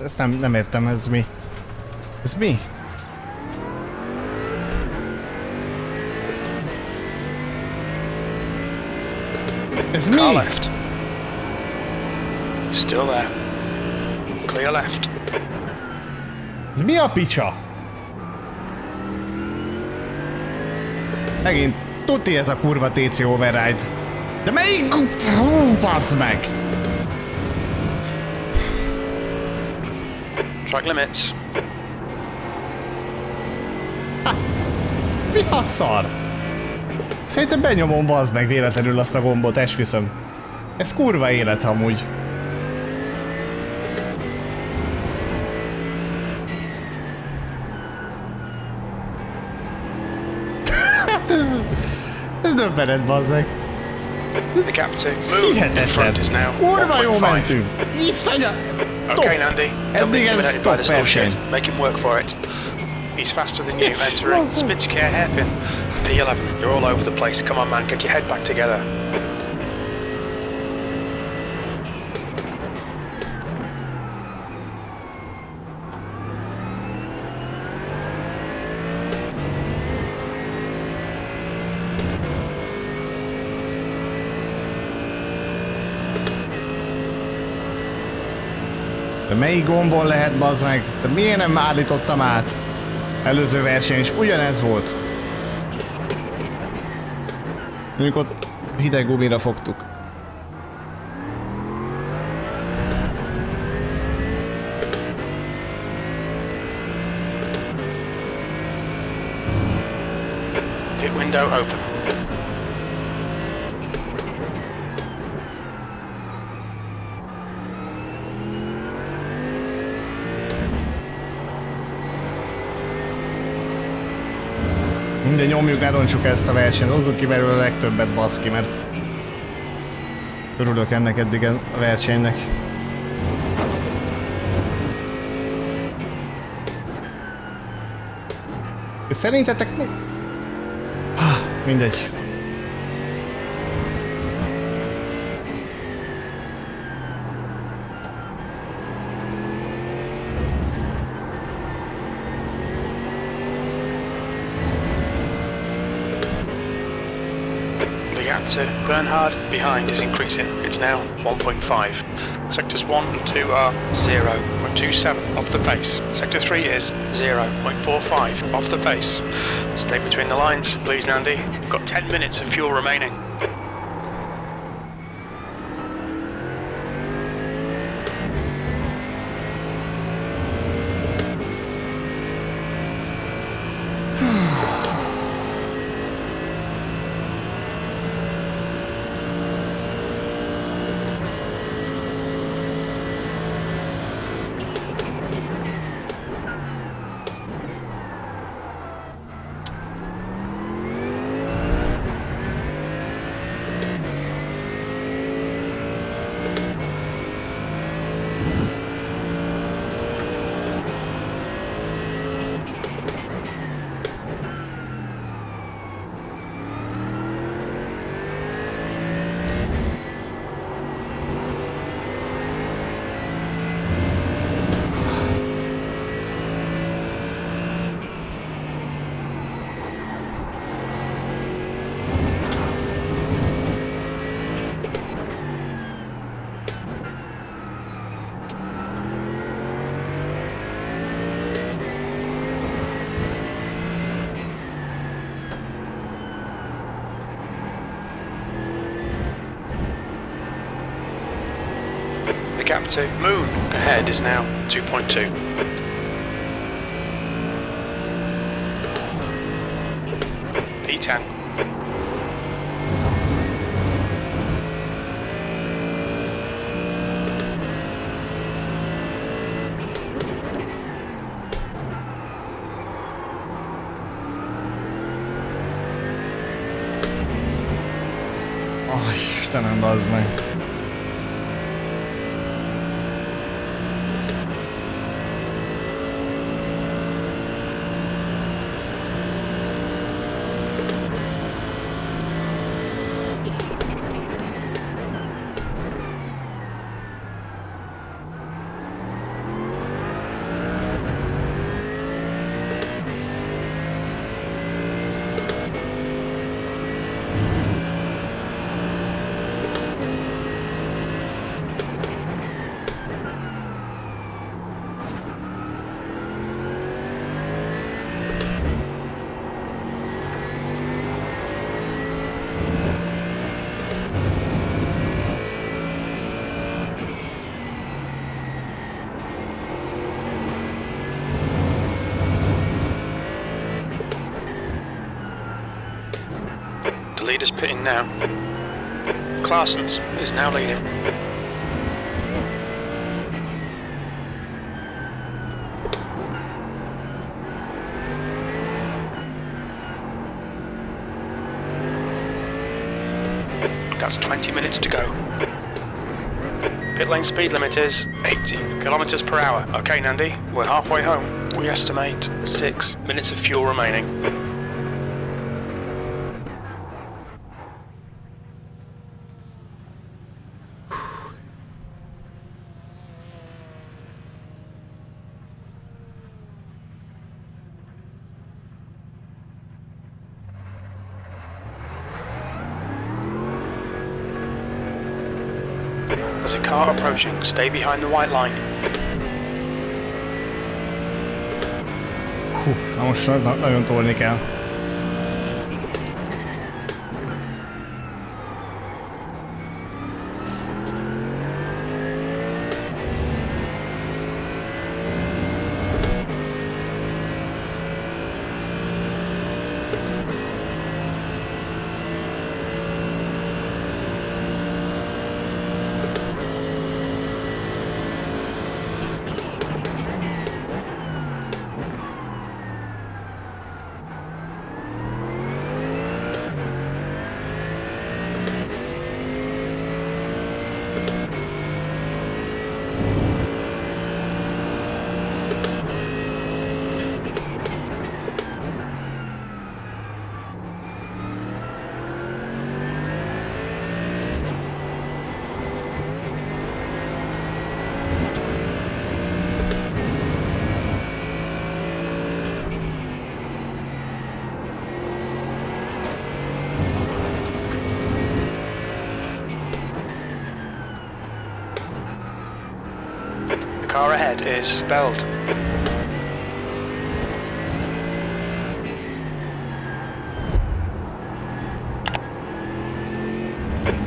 Ezt nem értem, ez mi? Ez mi? Ez mi? Car left. Still there. Clear left. Ez mi a picsa? Megint tuti ez a kurva TC override. De melyik... Hú, bassz meg! Track limits. Ha! Mi a szar? Szerintem benyomom bazd meg véletlenül azt a gombot, esküszöm. Ez kurva élet amúgy. ez döbbenet bazd meg. Ez hihetetlen. Kurva jól mentünk. Iszonyat! Okay, Nandi. Eddig ez top versenyt. Make him work for it. He's faster than you. Entering. Spitzkare hairpin. P11. You're all over the place. Come on, man. Get your head back together. De melyik gombon lehet, bazd meg? De miért nem állítottam át? Előző verseny is ugyanez volt. Mondjuk ott hideg gumira fogtuk. Pit window open. Minden nyomjuk, ne rontsuk ezt a versenyt, hozzuk ki belőle a legtöbbet, baszki, mert örülök ennek eddig a versenynek. Szerintetek mi? Mindegy. So Bernhard behind is increasing. It's now 1.5. Sectors 1 and 2 are 0.27 off the pace. Sector 3 is 0.45 off the pace. Stay between the lines, please, Nandi. We've got 10 minutes of fuel remaining. gap to moon ahead is now 2.2. P10. Ay, üç tane lazım. Leader's pitting now. Claassens is now leading. That's 20 minutes to go. Pit lane speed limit is 80 kilometers per hour. Okay, Nandi, we're halfway home. We estimate 6 minutes of fuel remaining. There's a car approaching, stay behind the white line. Most nagyon tolni kell. Car ahead is Beld.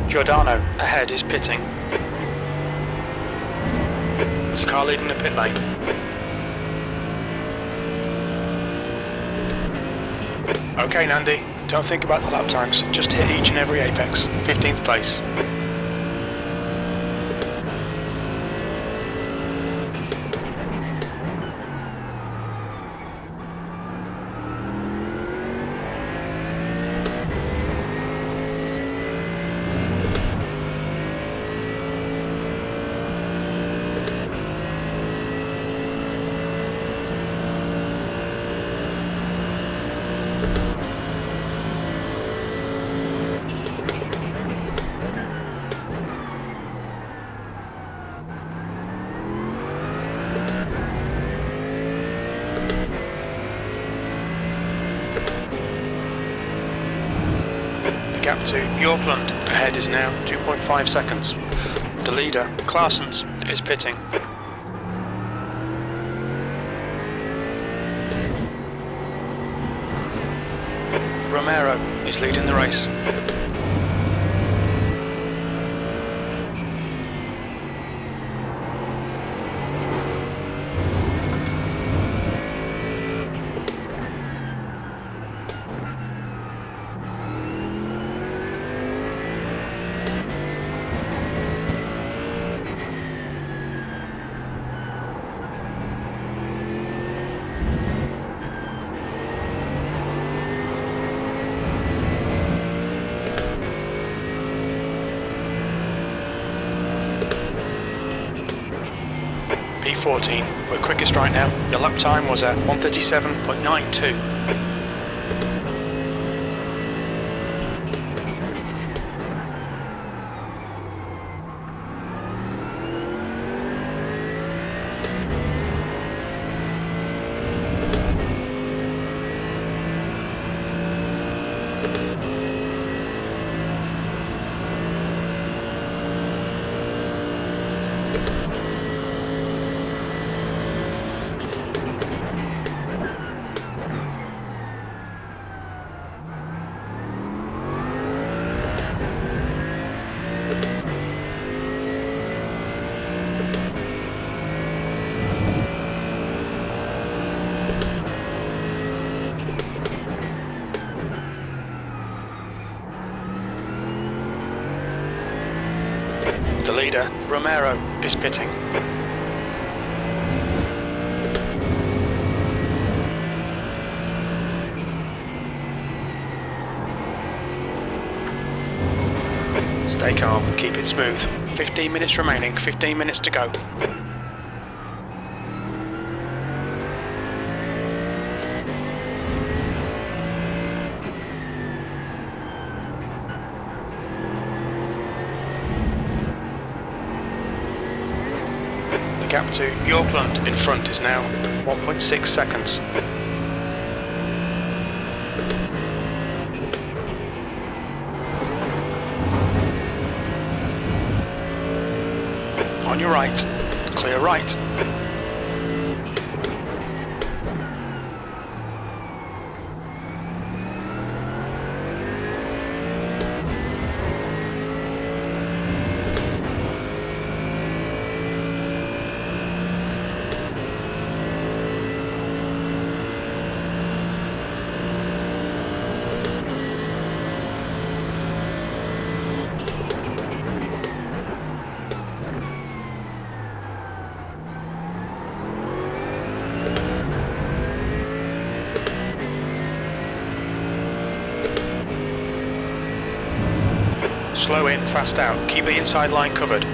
Giordano ahead is pitting. There's a car leading the pit lane. Okay, Nandi, don't think about the lap times, just hit each and every apex. 15th place. Gap to Bjorklund ahead is now 2.5 seconds. The leader, Claassens, is pitting. Romero is leading the race. P14, we're quickest right now. Your lap time was at 1:37.92. The leader, Romero, is pitting. Stay calm, keep it smooth. 15 minutes remaining, 15 minutes to go. Gap to Yorkland in front is now 1.6 seconds. On your right, clear right. Slow in, fast out. Keep the inside line covered.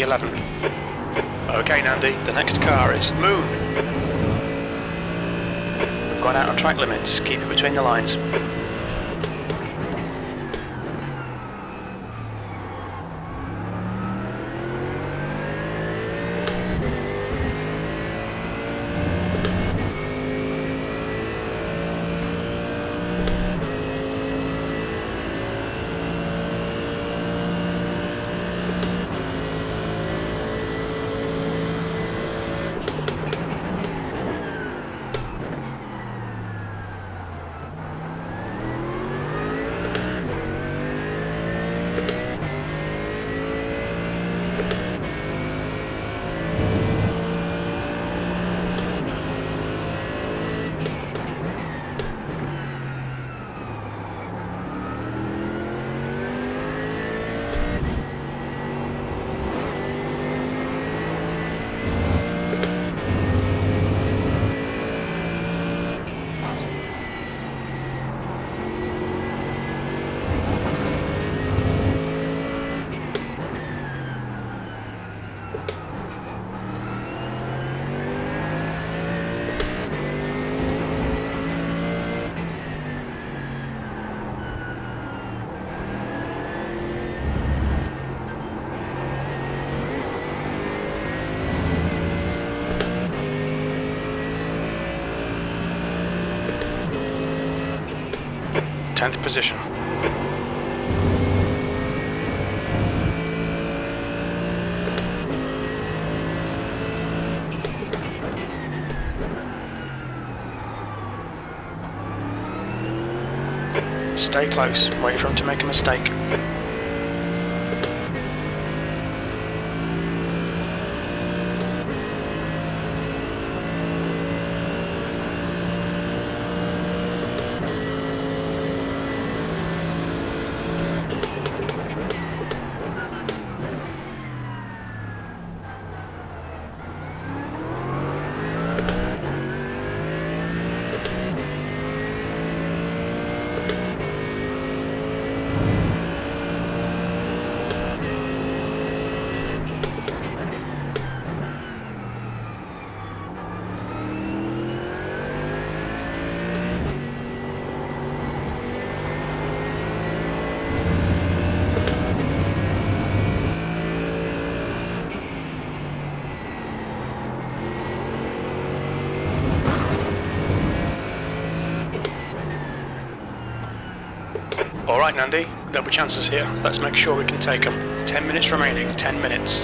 P11. Okay, Nandi, the next car is Moon. We've gone out of track limits, keep it between the lines. 10th position. Stay close, wait for him to make a mistake. Alright Nandi, there'll be chances here. Let's make sure we can take them. 10 minutes remaining, 10 minutes.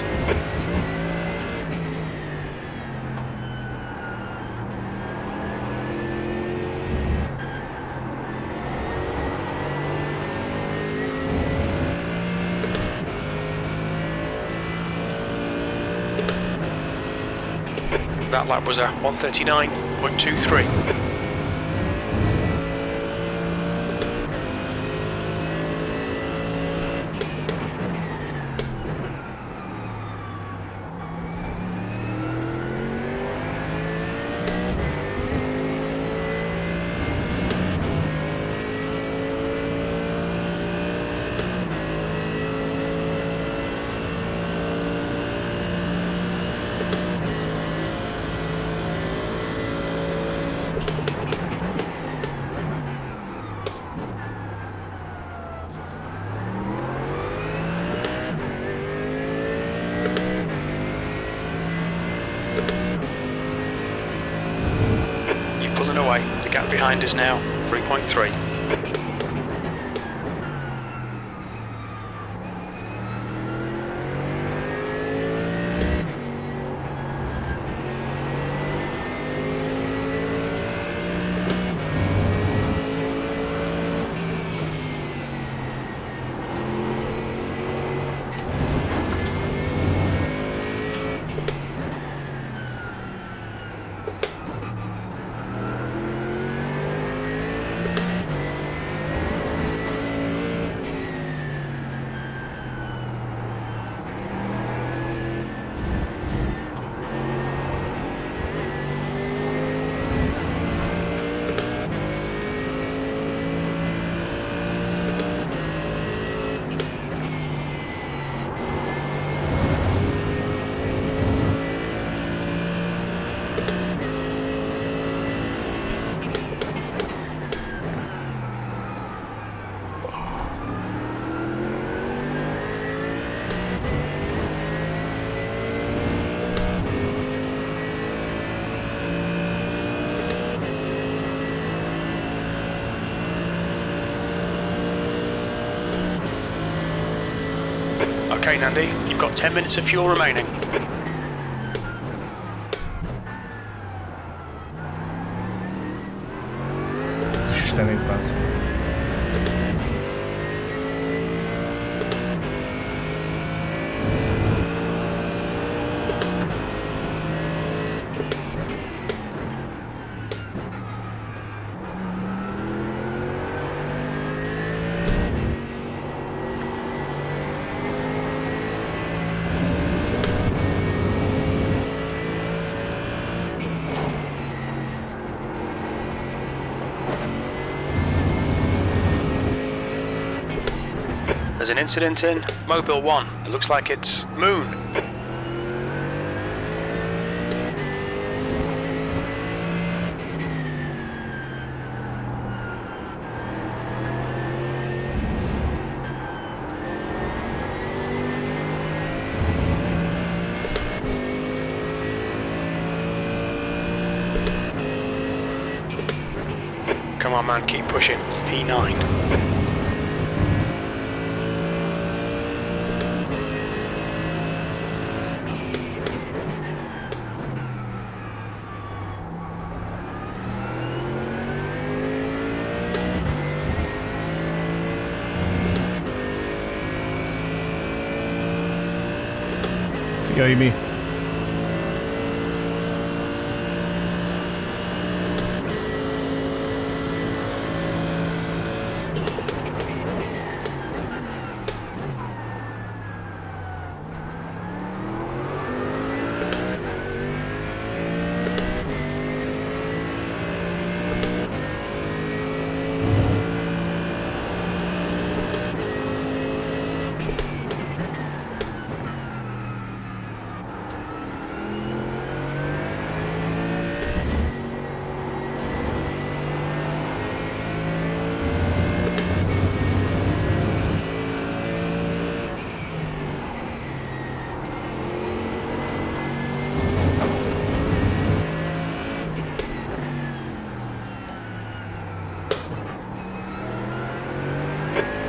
That lap was a 1:39.23. The gap behind is now 3.3. Okay Nandi, you've got 10 minutes of fuel remaining. There's an incident in Mobile 1. It looks like it's Moon. Come on, man, keep pushing. P9. Go, Amy.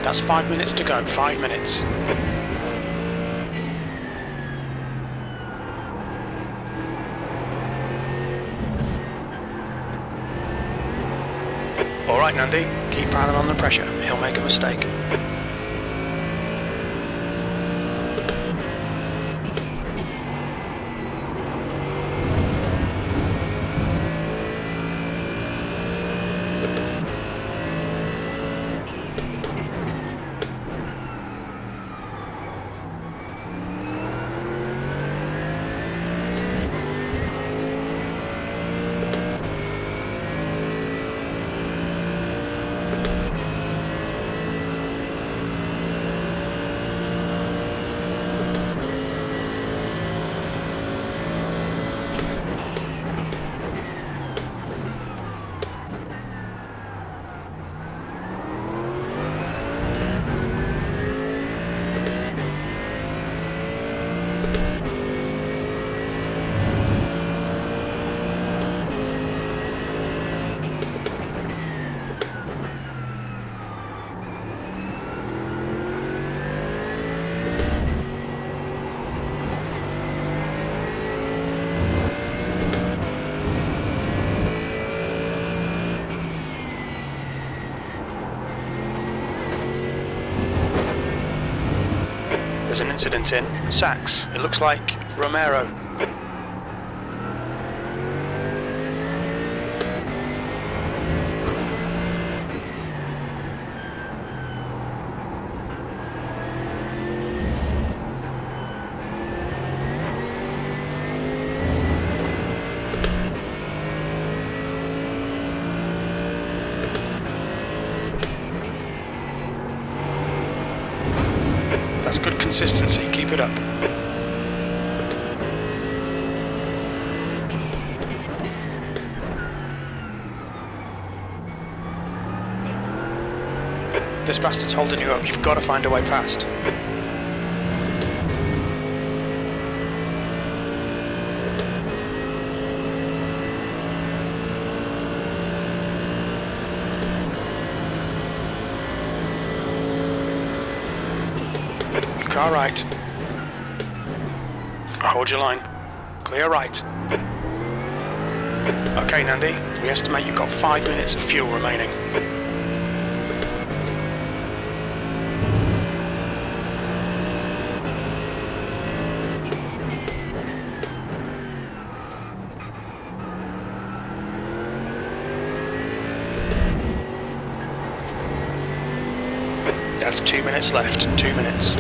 That's 5 minutes to go, 5 minutes. Alright, Nandi, keep piling on the pressure, he'll make a mistake. There's an incident in Sachs. It looks like Romero. That's good consistency, keep it up. This bastard's holding you up, you've got to find a way past. Car right. Hold your line. Clear right. Okay, Nandi, we estimate you've got 5 minutes of fuel remaining. That's 2 minutes left, 2 minutes.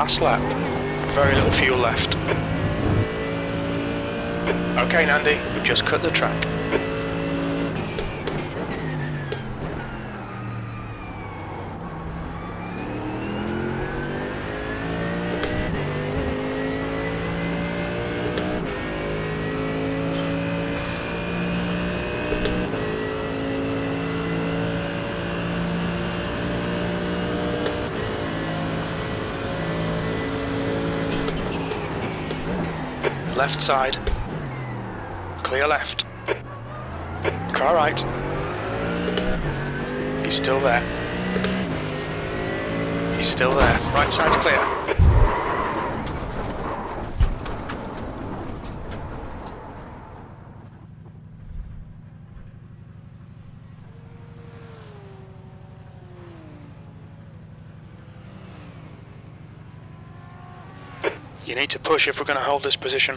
last lap. Very little fuel left. Okay, Nandi, we've just cut the track. Left side. Clear left. Car right. He's still there. He's still there. Right side's clear. You need to push if we're going to hold this position.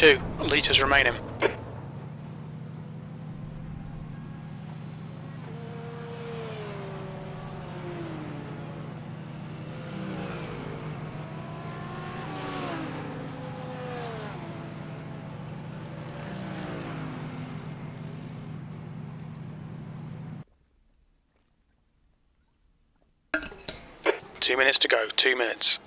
Two litres remaining. Minutes to go, 2 minutes.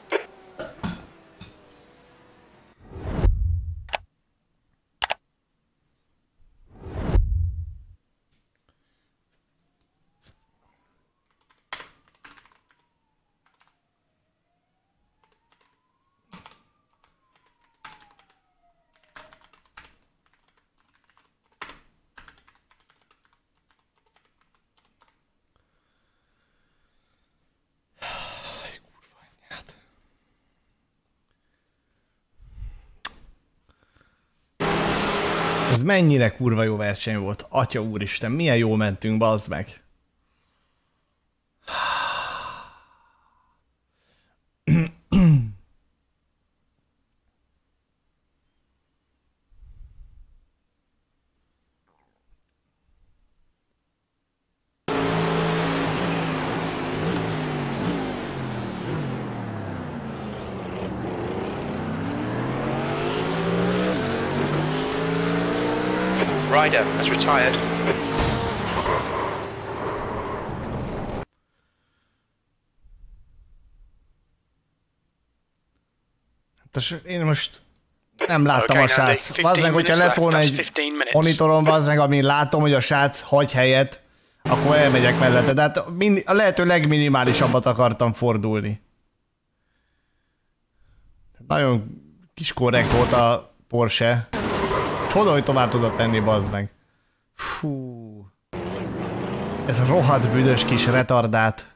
Ez mennyire kurva jó verseny volt, atya úristen, milyen jól mentünk, bazd meg. Rider has retired. Én most nem láttam a srác. Bazd meg, hogyha lett volna egy monitorom, bazd meg, amin látom, hogy a srác hagy helyet, akkor elmegyek mellette. De hát a lehető legminimálisabbat akartam fordulni. Nagyon kis korrekt volt a Porsche. Hol, hogy tovább tudod tenni, bazd meg. Fú. Ez a rohadt büdös kis retardát.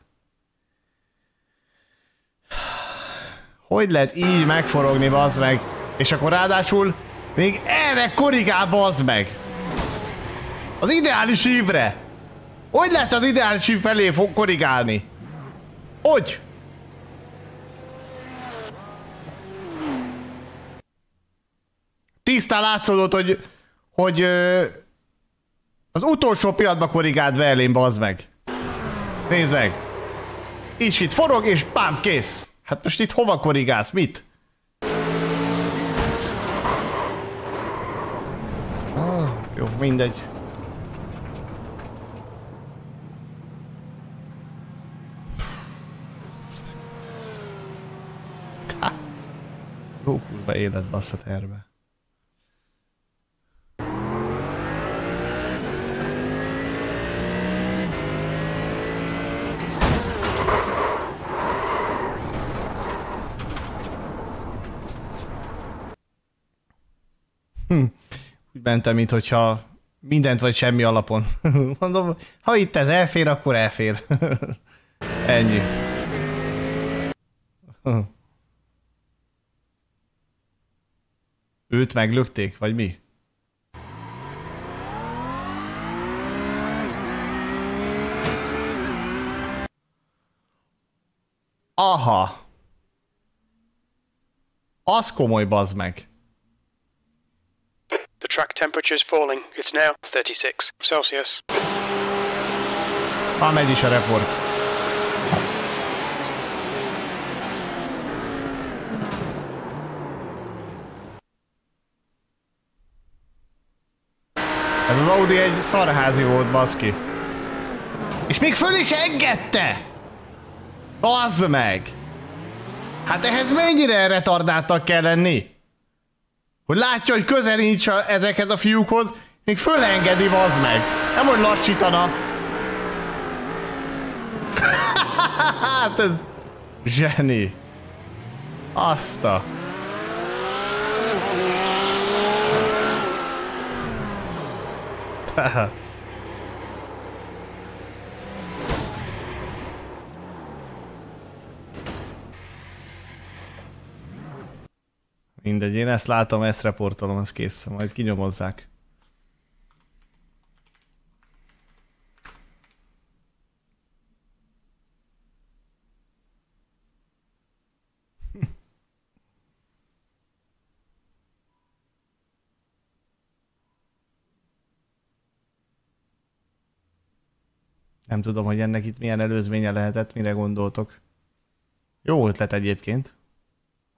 Hogy lehet így megforogni, bazd meg? És akkor ráadásul még erre korrigál, bazd meg. Az ideális ívre. Hogy lehet az ideális ív felé korrigálni? Hogy? Tisztán látszódott, hogy az utolsó pillanatban korrigált Berlin, bazd meg. Nézd meg. Így itt forog, és bám, kész. Hát most itt hova korrigálsz? Mit? Ah, jó, mindegy. Jó kurva élet, basszat erbe. Úgy mentem, mint hogyha mindent vagy semmi alapon. Mondom, ha itt ez elfér, akkor elfér. Ennyi. Őt meglökték, vagy mi? Aha. Az komoly, bazd meg. The track temperature is falling. It's now 36°C. Ha, megy is a report. Ez az Audi egy szarházi volt, baszki. És még föl is engedte! Bazd meg! Hát ehhez mennyire retardáltak kell lenni? Hogy látja, hogy közel nincs ezekhez a fiúkhoz, még fölengedi, bazd meg! Nem, hogy lassítana! Hát ez... zseni! Azt a... Mindegy, én ezt látom, ezt reportolom, ez kész, majd kinyomozzák. Nem tudom, hogy ennek itt milyen előzménye lehetett, mire gondoltok. Jó ötlet egyébként,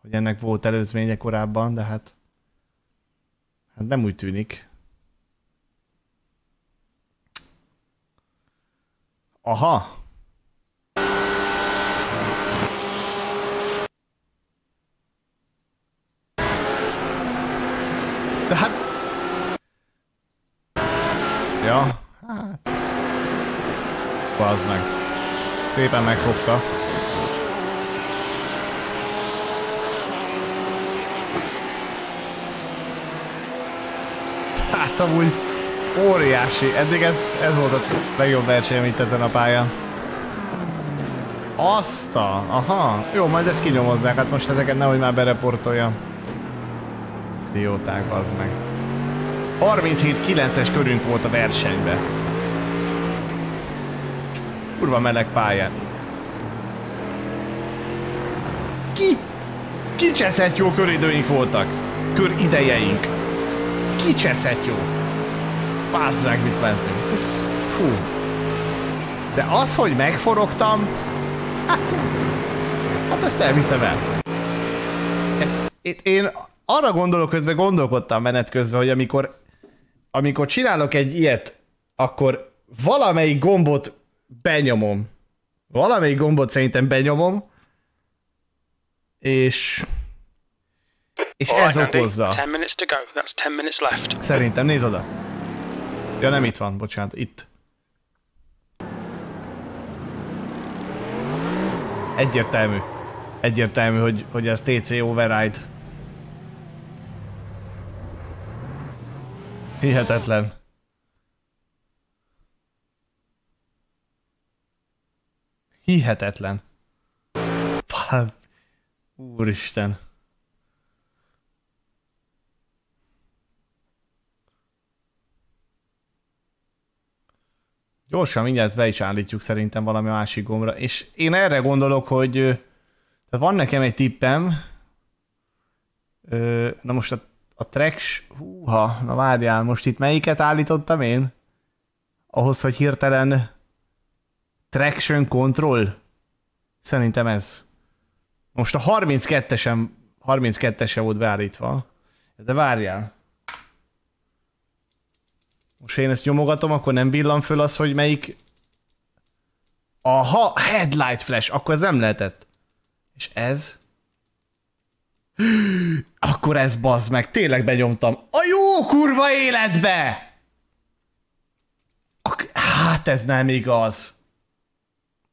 hogy ennek volt előzménye korábban, de hát... hát nem úgy tűnik. Aha! De hát... ja, hát... bazd meg. Szépen megfogta. Hát amúgy óriási. Eddig ez volt a legjobb versenyem itt ezen a pályán. Azt a... aha. Jó, majd ezt kinyomozzák. Hát most ezeket nehogy már bereportolja. Idióták, bazd meg. 37-9-es körünk volt a versenyben. Kurva meleg pályán. Kicseszett jó köridőink voltak. Köridejeink. Kicseszett jó. Fázd meg, mit mentünk. Ez, fú. De az, hogy megforogtam, hát ezt nem hiszem el. Én arra gondolok közben, gondolkodtam menet közben, hogy amikor csinálok egy ilyet, akkor valamelyik gombot benyomom. Valamelyik gombot szerintem benyomom, és ez okozza. Szerintem, nézd oda. Ja, nem itt van, bocsánat, itt. Egyértelmű. Egyértelmű, hogy ez TC override. Hihetetlen. Hihetetlen. Pál... úristen. Gyorsan mindjárt be is állítjuk szerintem valami másik gombra. És én erre gondolok, hogy... tehát van nekem egy tippem. Na most a tracks... húha, na várjál, most itt melyiket állítottam én? Ahhoz, hogy hirtelen... traction control? Szerintem ez. Most a 32-ese volt beállítva. De várjál. Most én ezt nyomogatom, akkor nem villan föl az, hogy melyik... aha! Headlight flash! Akkor ez nem lehetett. És ez? Akkor ez, bazd meg! Tényleg benyomtam. A jó kurva életbe! Hát ez nem igaz.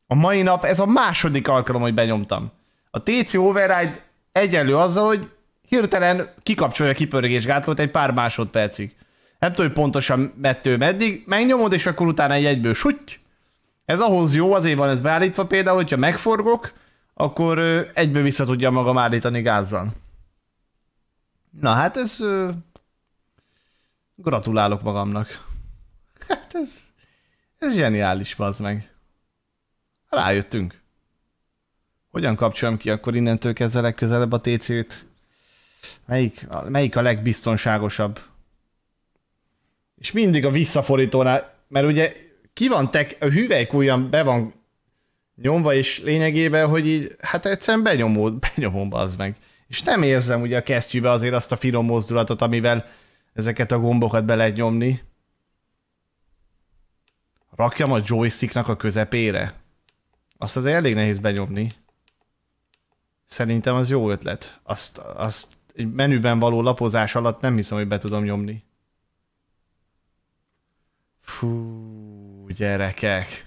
A mai nap ez a második alkalom, hogy benyomtam. A TC Override egyenlő azzal, hogy hirtelen kikapcsolja a kipörgésgátlót egy pár másodpercig. Nem tudom, hogy pontosan mettől meddig, megnyomod, és akkor utána egyből sütty. Ez ahhoz jó, azért van ez beállítva például, hogyha megforgok, akkor egyből vissza tudja magam állítani gázzal. Na hát ez... gratulálok magamnak. Hát ez zseniális, bazd meg. Rájöttünk. Hogyan kapcsolom ki akkor innentől kezdve legközelebb a TC-t? Melyik a legbiztonságosabb? És mindig a visszafordítónál, mert ugye ki van tek, a hüvelykujjam be van nyomva, és lényegében, hogy így, hát egyszerűen benyomom, bazd meg. És nem érzem ugye a kesztyűbe azért azt a finom mozdulatot, amivel ezeket a gombokat be lehet nyomni. Rakjam a joysticknak a közepére. Azt azért elég nehéz benyomni. Szerintem az jó ötlet. Azt egy menüben való lapozás alatt nem hiszem, hogy be tudom nyomni. Fú, gyerekek.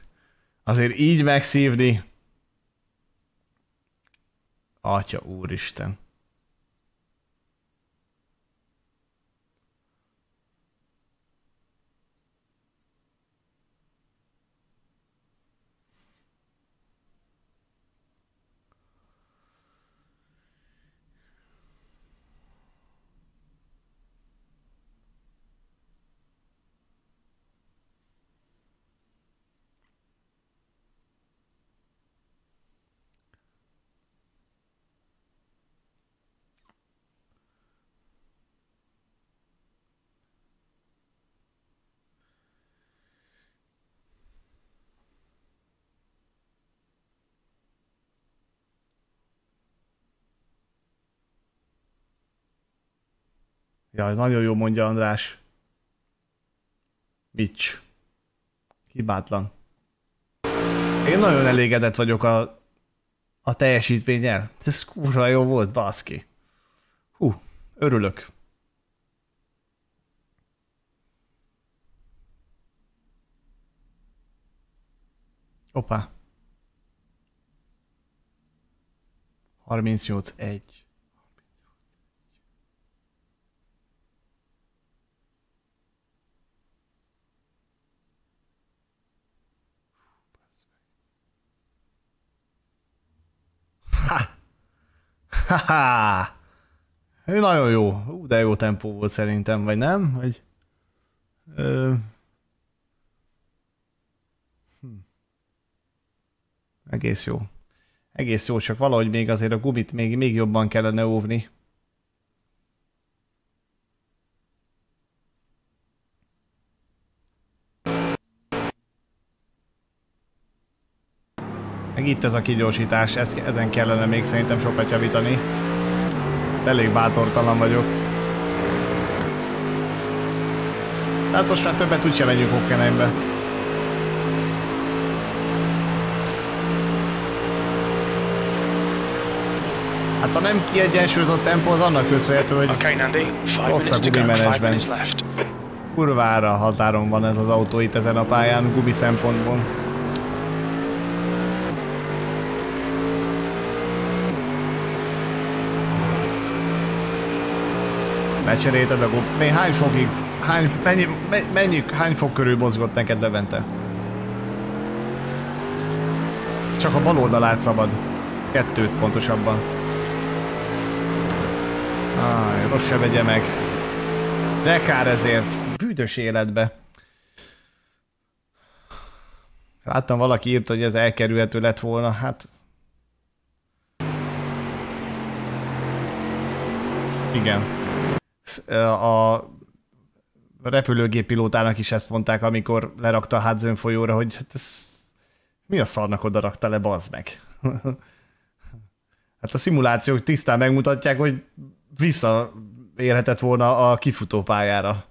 Azért így megszívni. Atya úristen. Ja, nagyon jó mondja András. Mics. Hibátlan. Én nagyon elégedett vagyok a teljesítménnyel. Ez kurva jó volt, baszki. Hú, örülök. Hoppá. 38-1. Haha! Nagyon jó. Hú, de jó tempó volt szerintem, vagy nem? Vagy... Egész jó. Egész jó, csak valahogy még azért a gumit még jobban kellene óvni. Itt ez a kigyorsítás, ezen kellene még szerintem sokat javítani. Elég bátortalan vagyok. Tehát most már többet úgysem megyünk Hockenheimbe. Hát ha nem kiegyensúlyozott tempó, az annak köszönhető, hogy rossz a gumimenedzsben. Kurvára határon van ez az autó itt ezen a pályán, gumi szempontból. Lecserélted a gumit. Még hány fokig, hány fok körül mozgott neked Levente? Csak a bal oldalát szabad. Kettőt pontosabban. Áj, rossz se vegye meg. De kár ezért. Büdös életbe. Láttam, valaki írt, hogy ez elkerülhető lett volna. Hát... igen. A repülőgép pilótának is ezt mondták, amikor lerakta a Hudson folyóra, hogy hát ez, mi a szarnak oda rakta le, bazd meg. Hát a szimulációk tisztán megmutatják, hogy visszaérhetett volna a kifutópályára.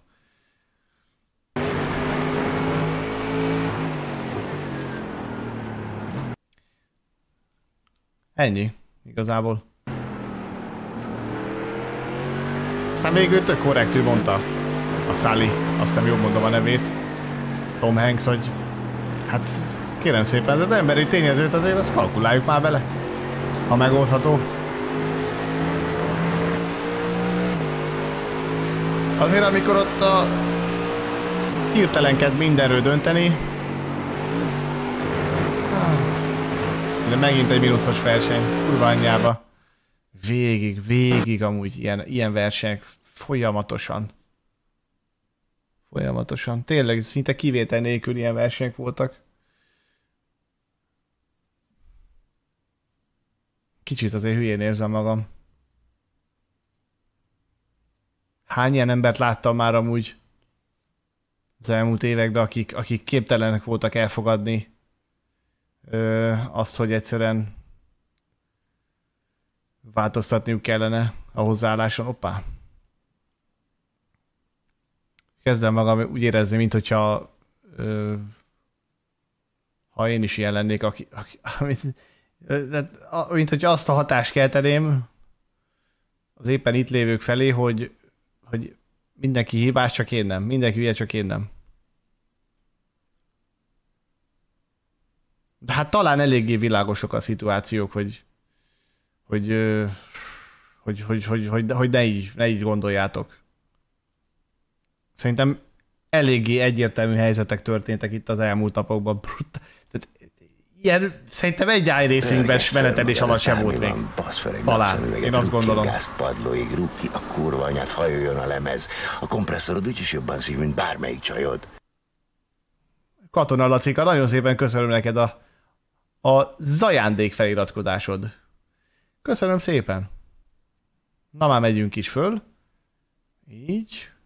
Ennyi, igazából. Aztán végül tök korrektül mondta a Sully, azt hiszem jól mondom a nevét, Tom Hanks, hogy hát kérem szépen, az emberi tényezőt azért azt kalkuláljuk már bele, ha megoldható. Azért amikor ott a hirtelenkedett mindenről dönteni, de megint egy mínuszos verseny, kurva anyjába. Végig amúgy ilyen versenyek folyamatosan. Tényleg szinte kivétel nélkül ilyen versenyek voltak. Kicsit azért hülyén érzem magam. Hány ilyen embert láttam már amúgy? az elmúlt években, akik képtelenek voltak elfogadni azt, hogy egyszerűen változtatniuk kellene a hozzáálláson. Oppá! Kezdem magam úgy érezni, mintha ha én is ilyen lennék, mint hogy azt a hatást kelteném az éppen itt lévők felé, hogy mindenki hibás, csak én nem. Mindenki hülye, csak én nem. De hát talán eléggé világosok a szituációk, hogy ne így gondoljátok. Szerintem eléggé egyértelmű helyzetek történtek itt az elmúlt napokban. Tehát ilyen szerintem egy iRacingben menetelés alatt sem volt még. Talán. Én azt gondolom. Gázpadlóig rúg ki a kurva anyát, hajoljon a lemez. A kompresszorod úgyis jobban szív, mint bármelyik csajod. Katona Lacika, nagyon szépen köszönöm neked a zajándék feliratkozásod. Köszönöm szépen. Na már megyünk is föl. Így.